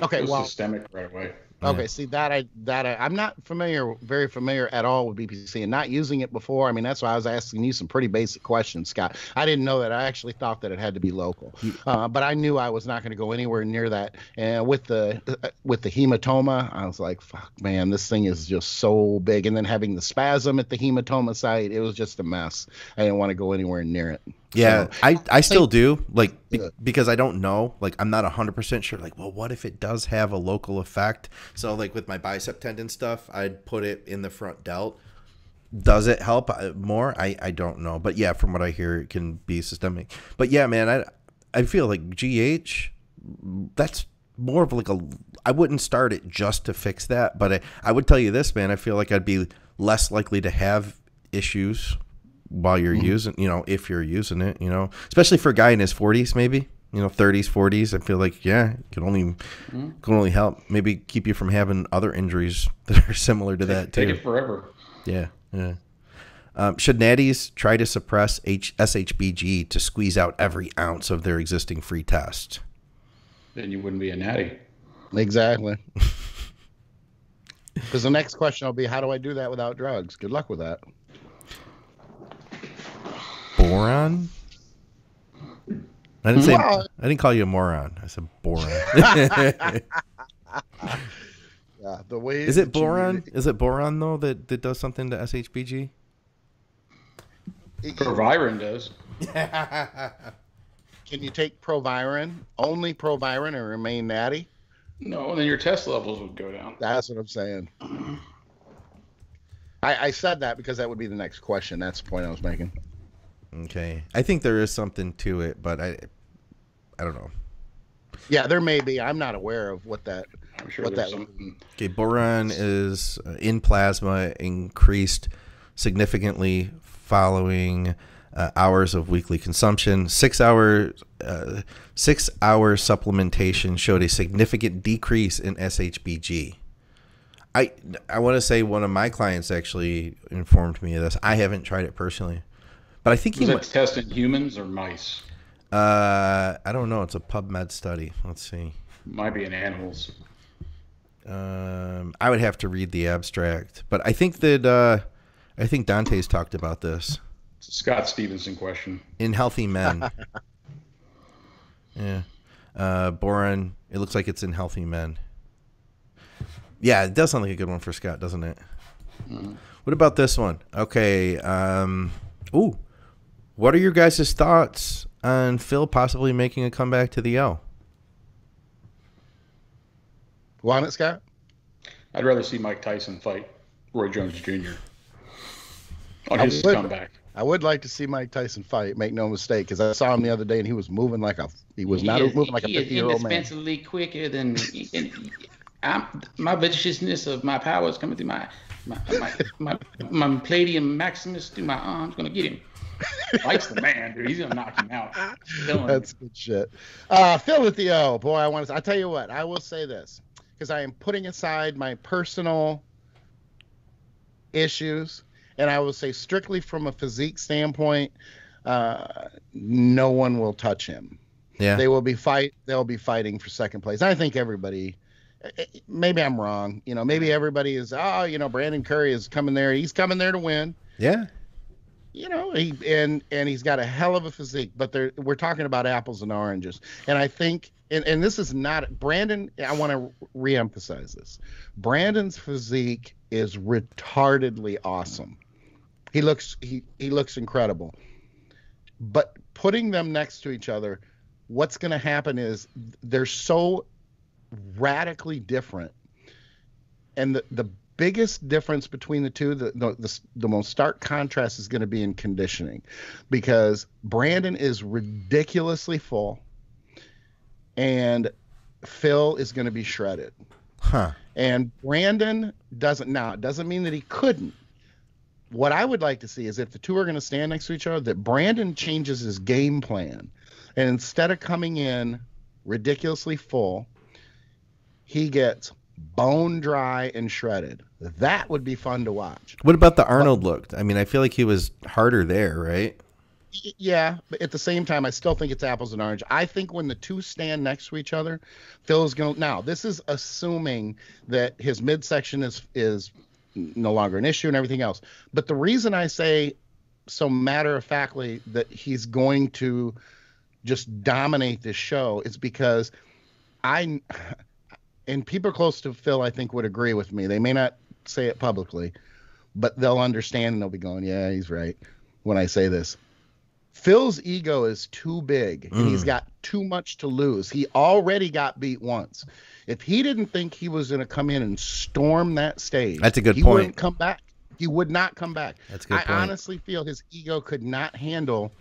Okay, it was well, systemic right away. Okay, yeah. see that I that I, I'm not familiar, very familiar at all with B P C, and not using it before. I mean, that's why I was asking you some pretty basic questions, Scott. I didn't know that. I actually thought that it had to be local, uh, but I knew I was not going to go anywhere near that. And with the uh, with the hematoma, I was like, "Fuck, man, this thing is just so big." And then having the spasm at the hematoma site, it was just a mess. I didn't want to go anywhere near it. Yeah, so, I I still do, like, be, because I don't know, like, I'm not one hundred percent sure, like, well, what if it does have a local effect? So, like, with my bicep tendon stuff, I'd put it in the front delt. Does it help more? I, I don't know. But, yeah, from what I hear, it can be systemic. But, yeah, man, I, I feel like G H, that's more of like a – I wouldn't start it just to fix that. But I, I would tell you this, man, I feel like I'd be less likely to have issues while you're mm-hmm. using, you know, if you're using it, you know, especially for a guy in his forties, maybe, you know, thirties, forties, I feel like, yeah, it could only, mm-hmm. could only help. Maybe keep you from having other injuries that are similar to that, take, too. Take it forever. Yeah, yeah. Um, should natties try to suppress H S H B G to squeeze out every ounce of their existing free test? Then you wouldn't be a natty. Exactly. Because the next question will be, how do I do that without drugs? Good luck with that. Boron? I didn't say, I didn't call you a moron. I said boron. Yeah, the way is it boron? You... Is it boron though that that does something to S H B G? It, proviron does. Can you take proviron? Only proviron and remain natty? No, and then your test levels would go down. That's what I'm saying. I, I said that because that would be the next question. That's the point I was making. Okay. I think there is something to it, but I I don't know. Yeah, there may be. I'm not aware of what that I'm sure what that something. Okay, boron is in plasma increased significantly following uh, hours of weekly consumption. Six hour uh, six hour supplementation showed a significant decrease in S H B G. I I want to say one of my clients actually informed me of this. I haven't tried it personally. But I think he was testing humans or mice. Uh, I don't know. It's a PubMed study. Let's see. Might be in animals. Um, I would have to read the abstract, but I think that uh, I think Dante's talked about this. It's a Scott Stevenson question in Healthy Men. Yeah, uh, boron. It looks like it's in Healthy Men. Yeah, it does sound like a good one for Scott, doesn't it? Mm. What about this one? Okay. Um, ooh. What are your guys' thoughts on Phil possibly making a comeback to the L? Why not, Scott? I'd rather see Mike Tyson fight Roy Jones Junior on his comeback. I would like to see Mike Tyson fight, make no mistake, because I saw him the other day and he was moving like a he was not moving like a fifty-year-old man. He is indispensably quicker than I'm, my viciousness of my power is coming through my my my my, my, my Palladium Maximus through my arms. Gonna get him. Mike's the man, dude. He's gonna knock him out. That's him. Good shit. Uh, Phil with the O, boy. I want to. I tell you what. I will say this because I am putting aside my personal issues, and I will say strictly from a physique standpoint, uh, no one will touch him. Yeah. They will be fight. They'll be fighting for second place. I think everybody. Maybe I'm wrong. You know, maybe everybody is, oh, you know, Brandon Curry is coming there. He's coming there to win. Yeah. You know, he and and he's got a hell of a physique, but there we're talking about apples and oranges. And I think and, and this is not Brandon. I want to reemphasize this. Brandon's physique is retardedly awesome. He looks he, he looks incredible. But putting them next to each other, what's going to happen is they're so radically different, and the the biggest difference between the two, the the, the, the most stark contrast is going to be in conditioning, because Brandon is ridiculously full and Phil is going to be shredded. Huh. And Brandon doesn't now it doesn't mean that he couldn't. What I would like to see is if the two are going to stand next to each other, that Brandon changes his game plan, and instead of coming in ridiculously full, he gets bone dry and shredded. That would be fun to watch. What about the Arnold but, look? I mean, I feel like he was harder there, right? Yeah, but at the same time, I still think it's apples and oranges. I think when the two stand next to each other, Phil's going to... Now, this is assuming that his midsection is, is no longer an issue and everything else. But the reason I say so matter-of-factly that he's going to just dominate this show is because I... And people close to Phil, I think, would agree with me. They may not say it publicly, but they'll understand and they'll be going, yeah, he's right when I say this. Phil's ego is too big. Mm. And he's got too much to lose. He already got beat once. If he didn't think he was going to come in and storm that stage, that's a good he point. He wouldn't come back. He would not come back. That's a good I point. honestly feel his ego could not handle,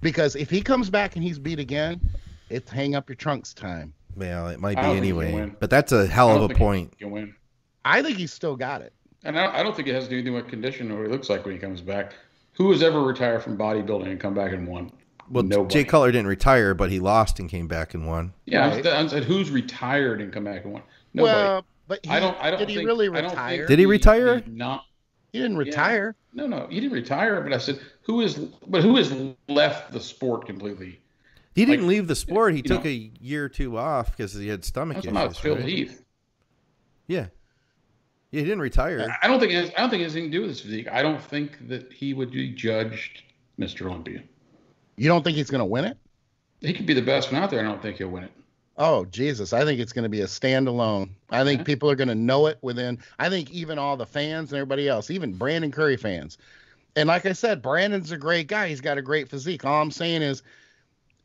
because if he comes back and he's beat again, it's hang up your trunks time. Well, it might be anyway, but that's a hell of a point. Win. I think he's still got it. And I don't, I don't think it has to do anything with condition or what he looks like when he comes back. Who has ever retired from bodybuilding and come back and won? Well, nobody. Jay Cutler didn't retire, but he lost and came back and won. Yeah, right. I said who's retired and come back and won? Nobody. Well, but he, I don't. I don't. Did think, he really retire? Did he, he retire? Did not. He didn't retire. Yeah. No, no, he didn't retire. But I said, who is? But who has left the sport completely? He didn't like, leave the sport. He took know, a year or two off because he had stomach issues. I'm talking about Phil Heath. Yeah. Yeah, he didn't retire. I don't think it has, I don't think it has anything to do with his physique. I don't think that he would be judged Mister Olympia. You don't think he's going to win it? He could be the best one out there. I don't think he'll win it. Oh, Jesus. I think it's going to be a standalone. I think yeah. people are going to know it within. I think even all the fans and everybody else, even Brandon Curry fans. And like I said, Brandon's a great guy. He's got a great physique. All I'm saying is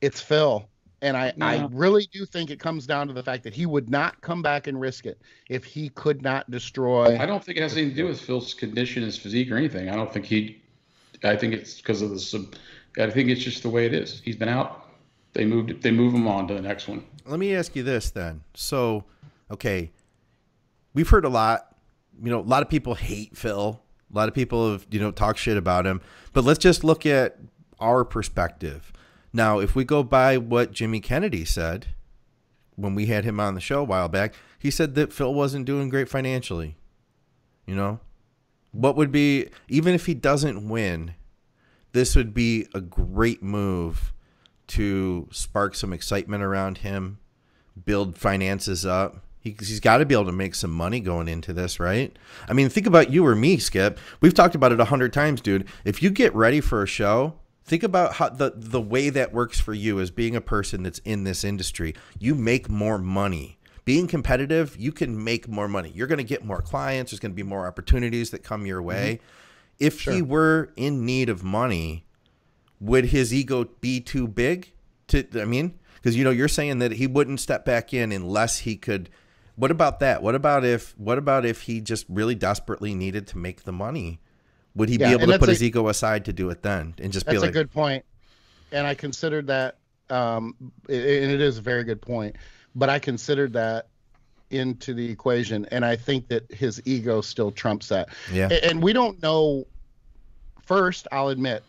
it's Phil. And I, no. I really do think it comes down to the fact that he would not come back and risk it if he could not destroy. I don't think it has anything to do with Phil's condition, his physique, or anything. I don't think he – I think it's because of the – I think it's just the way it is. He's been out. They moved. They move him on to the next one. Let me ask you this then. So, okay, we've heard a lot. You know, a lot of people hate Phil. A lot of people have, you know, talk shit about him. But let's just look at our perspective. Now, if we go by what Jimmy Kennedy said when we had him on the show a while back, he said that Phil wasn't doing great financially. You know, what would be, even if he doesn't win, this would be a great move to spark some excitement around him, build finances up. He, he's got to be able to make some money going into this, right? I mean, think about you or me, Skip. We've talked about it a hundred times, dude. If you get ready for a show, think about how the, the way that works for you as being a person that's in this industry. You make more money. Being competitive, you can make more money. You're going to get more clients. There's going to be more opportunities that come your way. Mm-hmm. If sure. he were in need of money, would his ego be too big? To I mean, because, you know, you're saying that he wouldn't step back in unless he could. What about that? What about if, what about if he just really desperately needed to make the money? Would he yeah, be able to put a, his ego aside to do it then and just be like... That's a good point. And I considered that, um, and it is a very good point, but I considered that into the equation, and I think that his ego still trumps that. Yeah. And we don't know... First, I'll admit,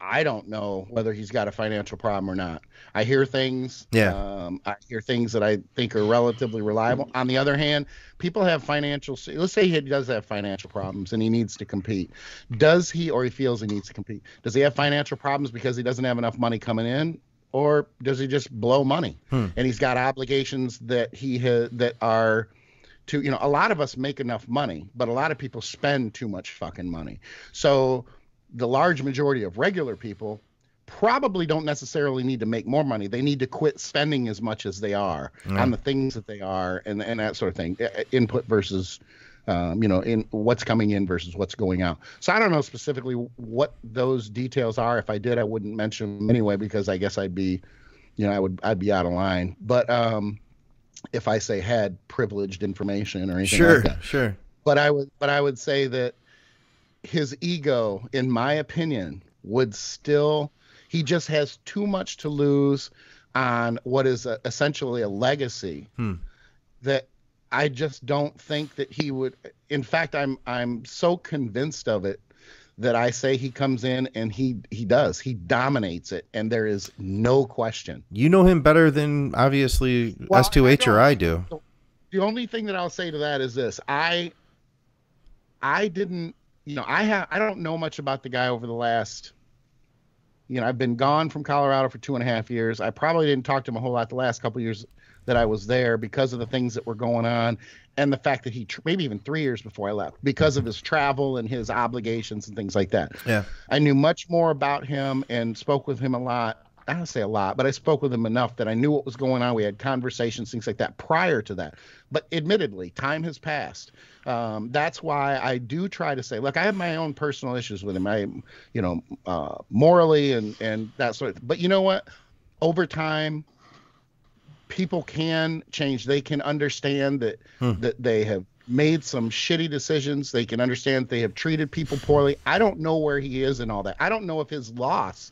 I don't know whether he's got a financial problem or not. I hear things. Yeah. Um, I hear things that I think are relatively reliable. On the other hand, people have financial. Let's say he does have financial problems and he needs to compete. Does he, or he feels he needs to compete? Does he have financial problems because he doesn't have enough money coming in, or does he just blow money? Hmm. And he's got obligations that he ha that are. To you know, a lot of us make enough money, but a lot of people spend too much fucking money. So. The large majority of regular people probably don't necessarily need to make more money. They need to quit spending as much as they are mm. on the things that they are and, and that sort of thing, input versus, um, you know, in what's coming in versus what's going out. So I don't know specifically what those details are. If I did, I wouldn't mention them anyway, because I guess I'd be, you know, I would, I'd be out of line. But um, if I say had privileged information or anything sure, like that. Sure, sure. But I would, but I would say that, his ego, in my opinion, would still, he just has too much to lose on what is a, essentially a legacy hmm. that I just don't think that he would. In fact, I'm, I'm so convinced of it that I say he comes in and he, he does, he dominates it. And there is no question. You know him better than obviously well, S two H I or I do. The only thing that I'll say to that is this. I, I didn't, You know, I have I don't know much about the guy over the last, you know, I've been gone from Colorado for two and a half years. I probably didn't talk to him a whole lot the last couple of years that I was there because of the things that were going on and the fact that he maybe even three years before I left because of his travel and his obligations and things like that. Yeah, I knew much more about him and spoke with him a lot. I don't say a lot, but I spoke with him enough that I knew what was going on. We had conversations, things like that prior to that. But admittedly, time has passed. Um, that's why I do try to say, look, I have my own personal issues with him. I, you know, uh, morally and, and that sort of, but you know what? Over time, people can change. They can understand that, hmm. that they have made some shitty decisions. They can understand they have treated people poorly. I don't know where he is and all that. I don't know if his loss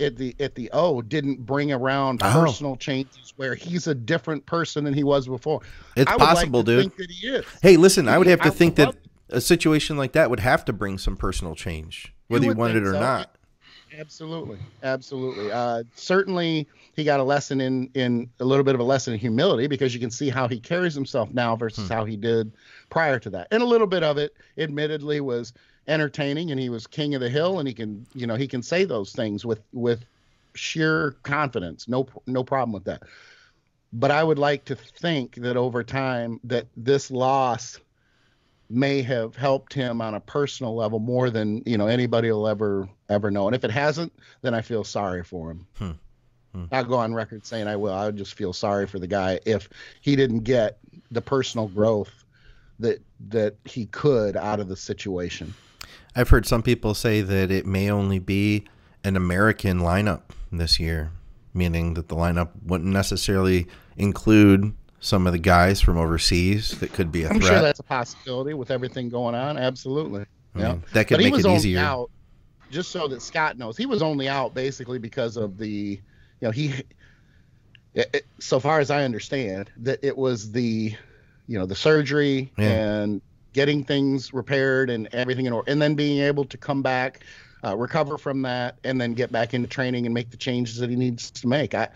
at the at the O didn't bring around oh. personal changes where he's a different person than he was before. It's I would possible, like to dude. Think that he is. Hey, listen, I would have to I think that a situation like that would have to bring some personal change, whether you, you want it or so. not. Absolutely. Absolutely. Uh, certainly he got a lesson in, in a little bit of a lesson in humility, because you can see how he carries himself now versus hmm. how he did prior to that. And a little bit of it admittedly was entertaining, and he was king of the hill, and he can, you know, he can say those things with, with sheer confidence. No, no problem with that. But I would like to think that over time that this loss may have helped him on a personal level more than, you know, anybody will ever, ever know. And if it hasn't, then I feel sorry for him. Hmm. Hmm. I'll go on record saying I will. I would just feel sorry for the guy if he didn't get the personal growth that, that he could out of the situation. I've heard some people say that it may only be an American lineup this year, meaning that the lineup wouldn't necessarily include some of the guys from overseas that could be a I'm threat. I'm sure that's a possibility with everything going on. Absolutely. I mean, yeah. That could but make it easier. Out, just so that Scott knows, he was only out basically because of the, you know, he, it, it, so far as I understand, that it was the, you know, the surgery yeah. and getting things repaired and everything in order, and then being able to come back, uh, recover from that, and then get back into training and make the changes that he needs to make. I,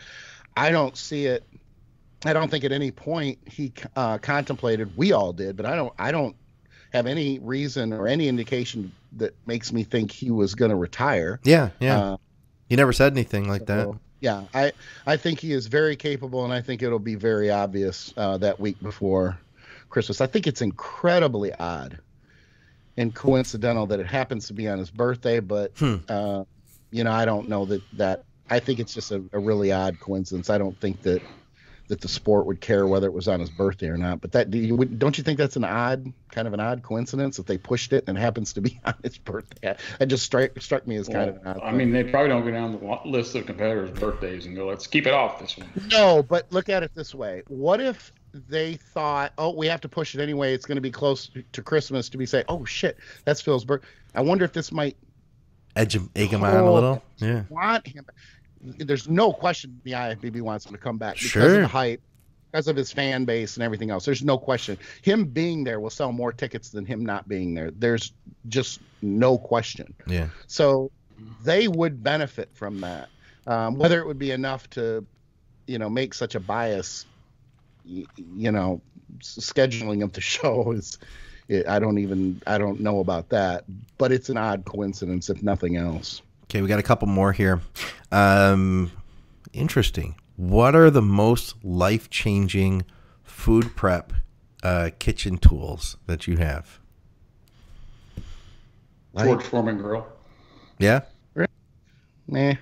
I don't see it. I don't think at any point he uh, contemplated, we all did, but I don't I don't have any reason or any indication that makes me think he was going to retire. Yeah, yeah. Uh, he never said anything like so, that. Yeah, I, I think he is very capable, and I think it'll be very obvious uh, that week before Christmas. I think it's incredibly odd and coincidental that it happens to be on his birthday, but, hmm. uh, you know, I don't know that that – I think it's just a, a really odd coincidence. I don't think that – that the sport would care whether it was on his birthday or not. But that, do you, don't you think that's an odd, kind of an odd coincidence that they pushed it and it happens to be on his birthday? That just struck, struck me as well, kind of an odd I thing. Mean, they probably don't go down the list of competitors' birthdays and go, let's keep it off this one. No, but look at it this way. What if they thought, oh, we have to push it anyway. It's going to be close to Christmas to be say, oh, shit, that's Phil's birthday. I wonder if this might edge him, egg him on a little. Yeah. Want him. There's no question the I F B B wants him to come back because sure. of the hype, because of his fan base and everything else. There's no question. Him being there will sell more tickets than him not being there. There's just no question. Yeah. So they would benefit from that. Um, whether it would be enough to, you know, make such a bias, you, you know, scheduling of the show is, it, I don't even, I don't know about that. But it's an odd coincidence, if nothing else. Okay, we got a couple more here. Um, interesting. What are the most life-changing food prep uh, kitchen tools that you have? George Foreman grill. Yeah? Nah.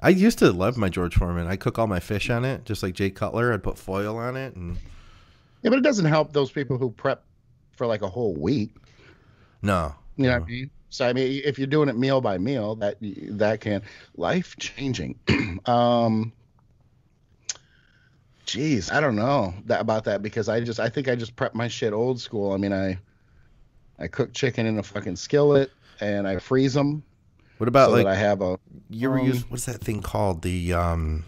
I used to love my George Foreman. I cook all my fish on it, just like Jay Cutler. I'd put foil on it. And... Yeah, but it doesn't help those people who prep for like a whole week. No. You know no. what I mean? So, I mean, if you're doing it meal by meal, that that can life-changing. um, geez, I don't know that, about that because I just I think I just prep my shit old school. I mean, I I cook chicken in a fucking skillet and I freeze them. What about so like I have a you um, use what's that thing called the um?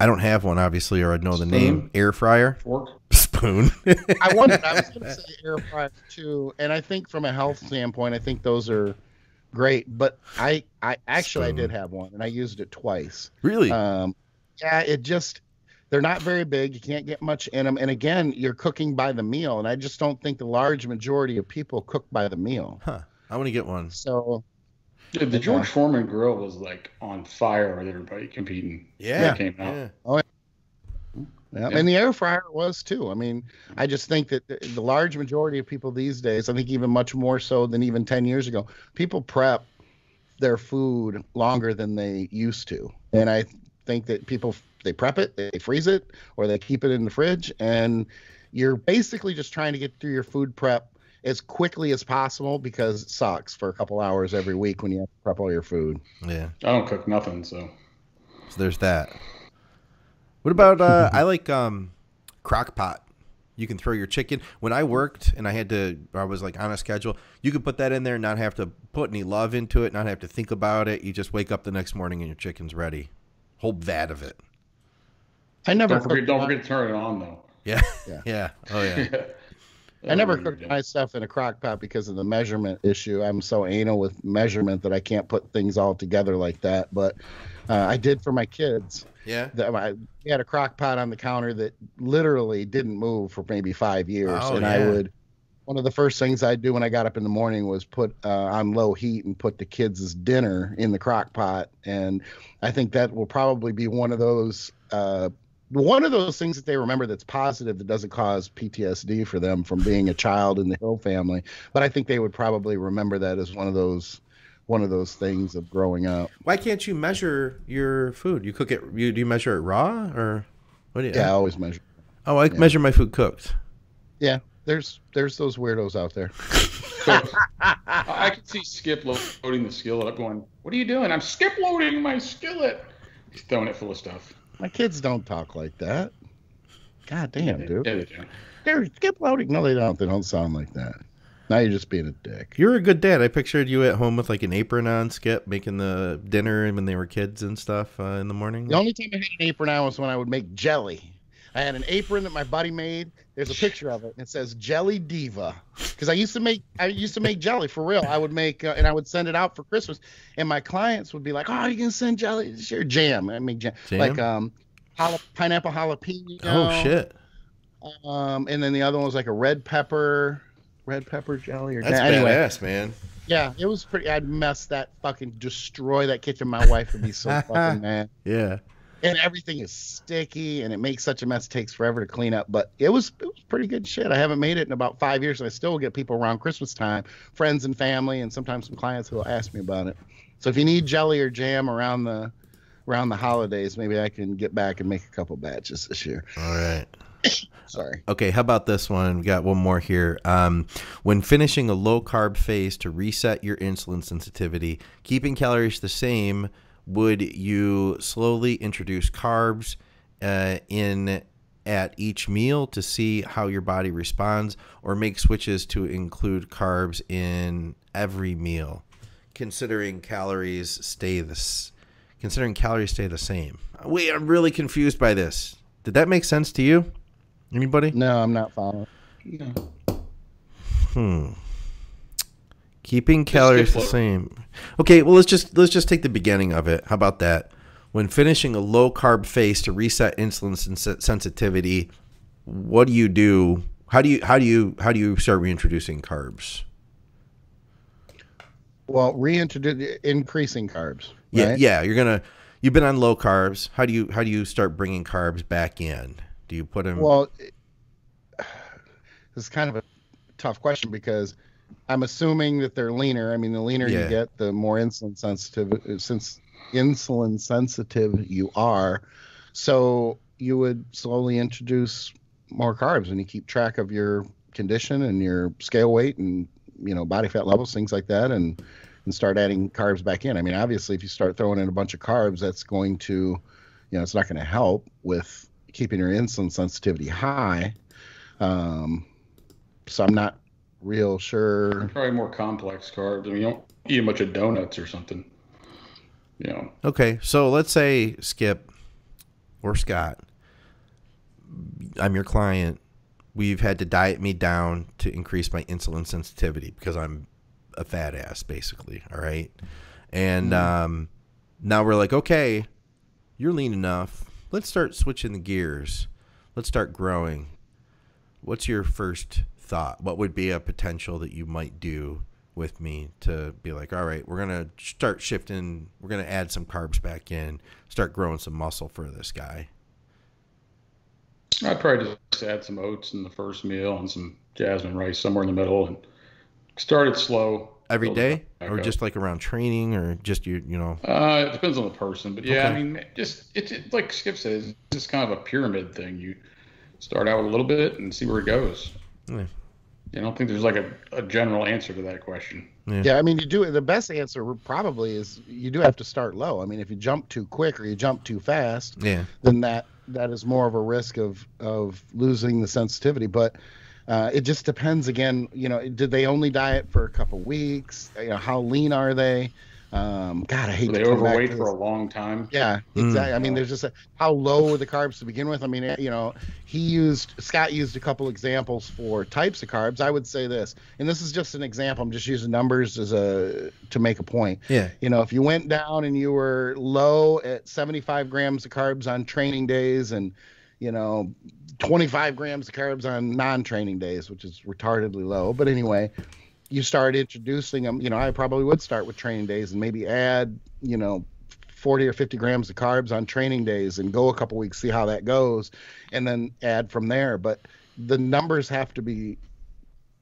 I don't have one obviously, or I'd know spoon. The name. Air fryer. Fork. Spoon. I wondered. I was going to say air fryer too, and I think from a health standpoint, I think those are great. But I, I actually, spoon. I did have one, and I used it twice. Really? Um, yeah. It just they're not very big. You can't get much in them, and again, you're cooking by the meal, and I just don't think the large majority of people cook by the meal. Huh. I want to get one. So. Dude, the George Foreman grill was like on fire with everybody competing. Yeah. It came out. Yeah. Oh, yeah. Yeah. And the air fryer was too. I mean, I just think that the, the large majority of people these days, I think even much more so than even ten years ago, people prep their food longer than they used to. And I think that people, they prep it, they freeze it, or they keep it in the fridge. And you're basically just trying to get through your food prep as quickly as possible because it sucks for a couple hours every week when you have to prep all your food. Yeah. I don't cook nothing, so. So there's that. What about, uh, I like um, crock pot. You can throw your chicken. When I worked and I had to, I was like on a schedule, you could put that in there and not have to put any love into it, not have to think about it. You just wake up the next morning and your chicken's ready. Whole vat of it. I never. Don't forget, don't forget to turn it on though. Yeah. Yeah. yeah. Oh yeah. I never cook my stuff in a crock pot because of the measurement issue. I'm so anal with measurement that I can't put things all together like that. But uh, I did for my kids. Yeah. The, I we had a crock pot on the counter that literally didn't move for maybe five years. Oh, and yeah. I would, one of the first things I'd do when I got up in the morning was put uh, on low heat and put the kids' dinner in the crock pot. And I think that will probably be one of those uh one of those things that they remember that's positive that doesn't cause P T S D for them from being a child in the Hill family. But I think they would probably remember that as one of those one of those things of growing up. Why can't you measure your food? You cook it. You do you measure it raw or what? Do you, yeah, I always measure. Oh, I yeah. measure my food cooked. Yeah, there's there's those weirdos out there. I can see Skip loading the skillet up, going, "What are you doing? I'm skip loading my skillet." He's throwing it full of stuff. My kids don't talk like that. God damn, yeah, dude. They, they They're skip loading. No, they don't. They don't sound like that. Now you're just being a dick. You're a good dad. I pictured you at home with like an apron on, Skip, making the dinner when they were kids and stuff uh, in the morning. The only time I had an apron on was when I would make jelly. I had an apron that my buddy made. There's a picture of it, and it says Jelly Diva, because I used to make I used to make jelly for real. I would make uh, and I would send it out for Christmas, and my clients would be like, "Oh, you can send jelly? It's your jam." I make jam, jam? like um, jala, pineapple jalapeno. Oh shit! Um, and then the other one was like a red pepper, red pepper jelly or that's jam. Anyway, badass, man. Yeah, it was pretty. I'd mess that fucking destroy that kitchen. My wife would be so fucking mad. Yeah. And everything is sticky, and it makes such a mess. It takes forever to clean up, but it was it was pretty good shit. I haven't made it in about five years, and I still get people around Christmas time, friends and family, and sometimes some clients who will ask me about it. So if you need jelly or jam around the around the holidays, maybe I can get back and make a couple batches this year. All right. Sorry. Okay, how about this one? We got one more here. Um, when finishing a low-carb phase to reset your insulin sensitivity, keeping calories the same, would you slowly introduce carbs uh, in at each meal to see how your body responds, or make switches to include carbs in every meal, considering calories stay this considering calories stay the same? Wait, I'm really confused by this. Did that make sense to you? Anybody? No, I'm not following. No. Hmm. Keeping calories the same. Okay, well let's just let's just take the beginning of it. How about that? When finishing a low carb phase to reset insulin sens sensitivity, what do you do? How do you how do you how do you start reintroducing carbs? Well, reintroduce increasing carbs. Right? Yeah, yeah. You're gonna you've been on low carbs. How do you how do you start bringing carbs back in? Do you put them? Well, it, this is kind of a tough question because I'm assuming that they're leaner. I mean, the leaner yeah. you get, the more insulin sensitive since insulin sensitive you are. So you would slowly introduce more carbs when you keep track of your condition and your scale weight and, you know, body fat levels, things like that, and and start adding carbs back in. I mean, obviously, if you start throwing in a bunch of carbs, that's going to, you know, it's not going to help with keeping your insulin sensitivity high. Um, so I'm not real sure. Probably more complex carbs. I mean, you don't eat a bunch of donuts or something, you know. Okay, so let's say Skip or Scott, I'm your client. We've had to diet me down to increase my insulin sensitivity because I'm a fat ass, basically. All right, and um, now we're like, okay, you're lean enough. Let's start switching the gears. Let's start growing. What's your first thought? What would be a potential that you might do with me to be like, all right, we're gonna start shifting, we're gonna add some carbs back in, start growing some muscle for this guy? I'd probably just add some oats in the first meal and some jasmine rice somewhere in the middle, and start it slow. Every day, or up. Just like around training, or just you, you know. Uh, it depends on the person, but yeah, okay. I mean, just it's it, like Skip says, it's just kind of a pyramid thing. You start out with a little bit and see where it goes. Yeah. I don't think there's like a, a general answer to that question. Yeah. yeah, I mean, you do the best answer probably is you do have to start low. I mean, if you jump too quick or you jump too fast, yeah, then that that is more of a risk of of losing the sensitivity. But uh, it just depends again. You know, did they only diet for a couple weeks? You know, how lean are they? Um, God, I hate so they to overweight for a long time. Yeah, exactly. Mm. I mean, there's just a, how low are the carbs to begin with? I mean, you know, he used Scott used a couple examples for types of carbs. I would say this, and this is just an example. I'm just using numbers as a to make a point. Yeah. You know, if you went down and you were low at seventy-five grams of carbs on training days, and you know, twenty-five grams of carbs on non-training days, which is retardedly low. But anyway, you start introducing them, you know, I probably would start with training days and maybe add, you know, forty or fifty grams of carbs on training days and go a couple weeks, see how that goes, and then add from there. But the numbers have to be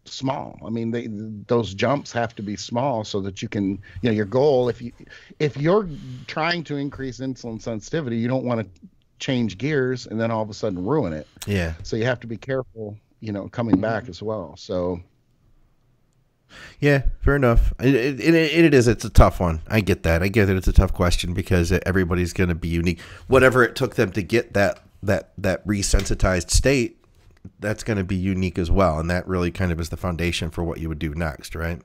small. I mean, they, those jumps have to be small so that you can, you know, your goal, if you, if you're trying to increase insulin sensitivity, you don't want to change gears and then all of a sudden ruin it. Yeah. So you have to be careful, you know, coming back as well. So yeah, fair enough. It, it, it, it is. It's a tough one. I get that. I get that it's a tough question because everybody's going to be unique. Whatever it took them to get that that that resensitized state, that's going to be unique as well. And that really kind of is the foundation for what you would do next, right?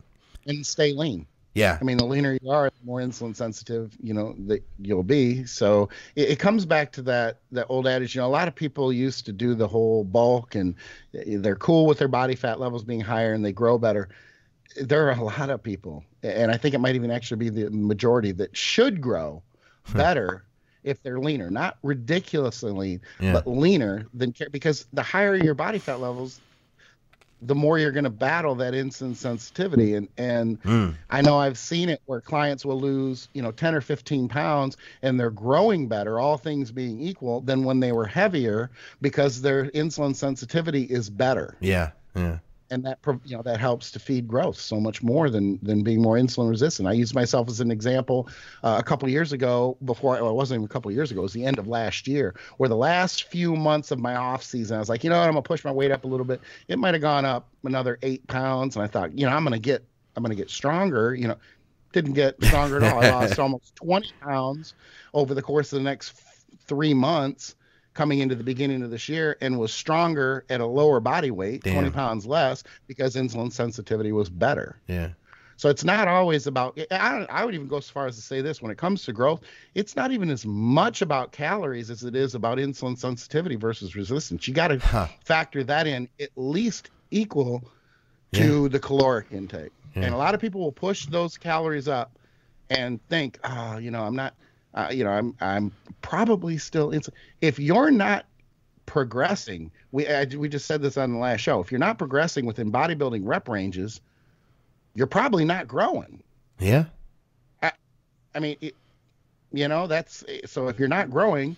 And stay lean. Yeah. I mean, the leaner you are, the more insulin sensitive, you know, that you'll be. So it, it comes back to that, that old adage, you know, a lot of people used to do the whole bulk and they're cool with their body fat levels being higher and they grow better. There are a lot of people, and I think it might even actually be the majority, that should grow better if they're leaner, not ridiculously lean, yeah. but leaner than, because the higher your body fat levels, the more you're going to battle that insulin sensitivity. And, and mm. I know I've seen it where clients will lose, you know, ten or fifteen pounds and they're growing better, all things being equal, than when they were heavier because their insulin sensitivity is better. Yeah. Yeah. And that, you know, that helps to feed growth so much more than than being more insulin resistant. I used myself as an example uh, a couple of years ago before, well, it wasn't even a couple of years ago, it was the end of last year, where the last few months of my off season, I was like, you know what, I'm going to push my weight up a little bit. It might have gone up another eight pounds. And I thought, you know, I'm going to get, I'm going to get stronger, you know, didn't get stronger at all. I lost almost twenty pounds over the course of the next three months. Coming into the beginning of this year, and was stronger at a lower body weight, Damn. twenty pounds less, because insulin sensitivity was better. Yeah. So it's not always about, I, don't, I would even go so far as to say this, when it comes to growth, it's not even as much about calories as it is about insulin sensitivity versus resistance. You got to huh. factor that in at least equal to yeah. the caloric intake. Yeah. And a lot of people will push those calories up and think, oh, you know, I'm not, Uh, you know, I'm I'm probably still insulin. If you're not progressing, we I, we just said this on the last show. If you're not progressing within bodybuilding rep ranges, you're probably not growing. Yeah. I, I mean, it, you know, that's so. If you're not growing,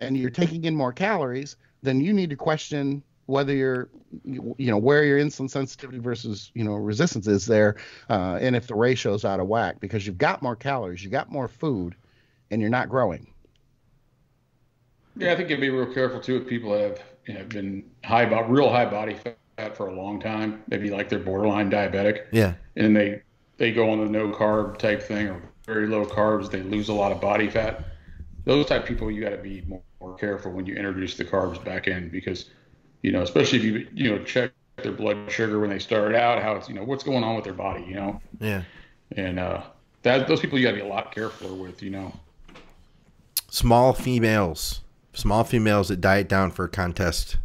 and you're taking in more calories, then you need to question whether you're, you, you know, where your insulin sensitivity versus, you know, resistance is there, uh, and if the ratio's out of whack because you've got more calories, you got more food. And you're not growing. Yeah, I think you'd be real careful too if people have, you know, been high about real high body fat for a long time, maybe like they're borderline diabetic. Yeah. And they they go on the no carb type thing or very low carbs, they lose a lot of body fat. Those type of people, you got to be more, more careful when you introduce the carbs back in, because, you know, especially if you you know check their blood sugar when they start out, how it's, you know, what's going on with their body, you know. Yeah. And uh, that those people you got to be a lot careful with, you know. Small females, small females that diet down for a contest,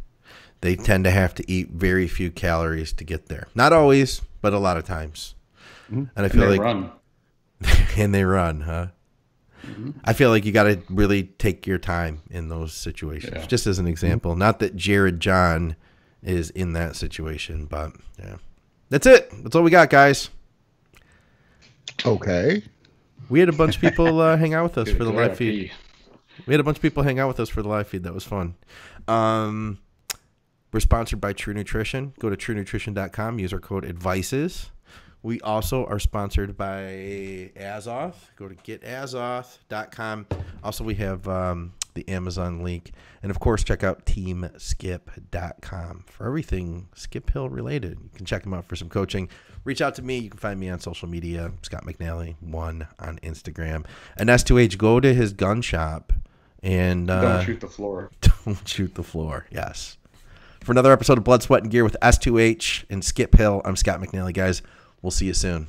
they tend to have to eat very few calories to get there. Not always, but a lot of times. Mm-hmm. And I feel and they like, run. and they run, huh? Mm-hmm. I feel like you got to really take your time in those situations. Yeah. Just as an example, mm-hmm. not that Jared John is in that situation, but yeah, that's it. That's all we got, guys. Okay. We had a bunch of people uh, hang out with us Good for the live feed. We had a bunch of people hang out with us for the live feed. That was fun. Um, we're sponsored by True Nutrition. Go to true nutrition dot com. Use our code ADVICES. We also are sponsored by Azoth. Go to get azoth dot com. Also, we have um, the Amazon link. And, of course, check out team skip dot com for everything Skip Hill related. You can check them out for some coaching. Reach out to me. You can find me on social media, Scott McNally one on Instagram. And S two H, go to his gun shop. and uh, Don't shoot the floor. Don't shoot the floor, yes. For another episode of Blood, Sweat, and Gear with S two H and Skip Hill, I'm Scott McNally, guys. We'll see you soon.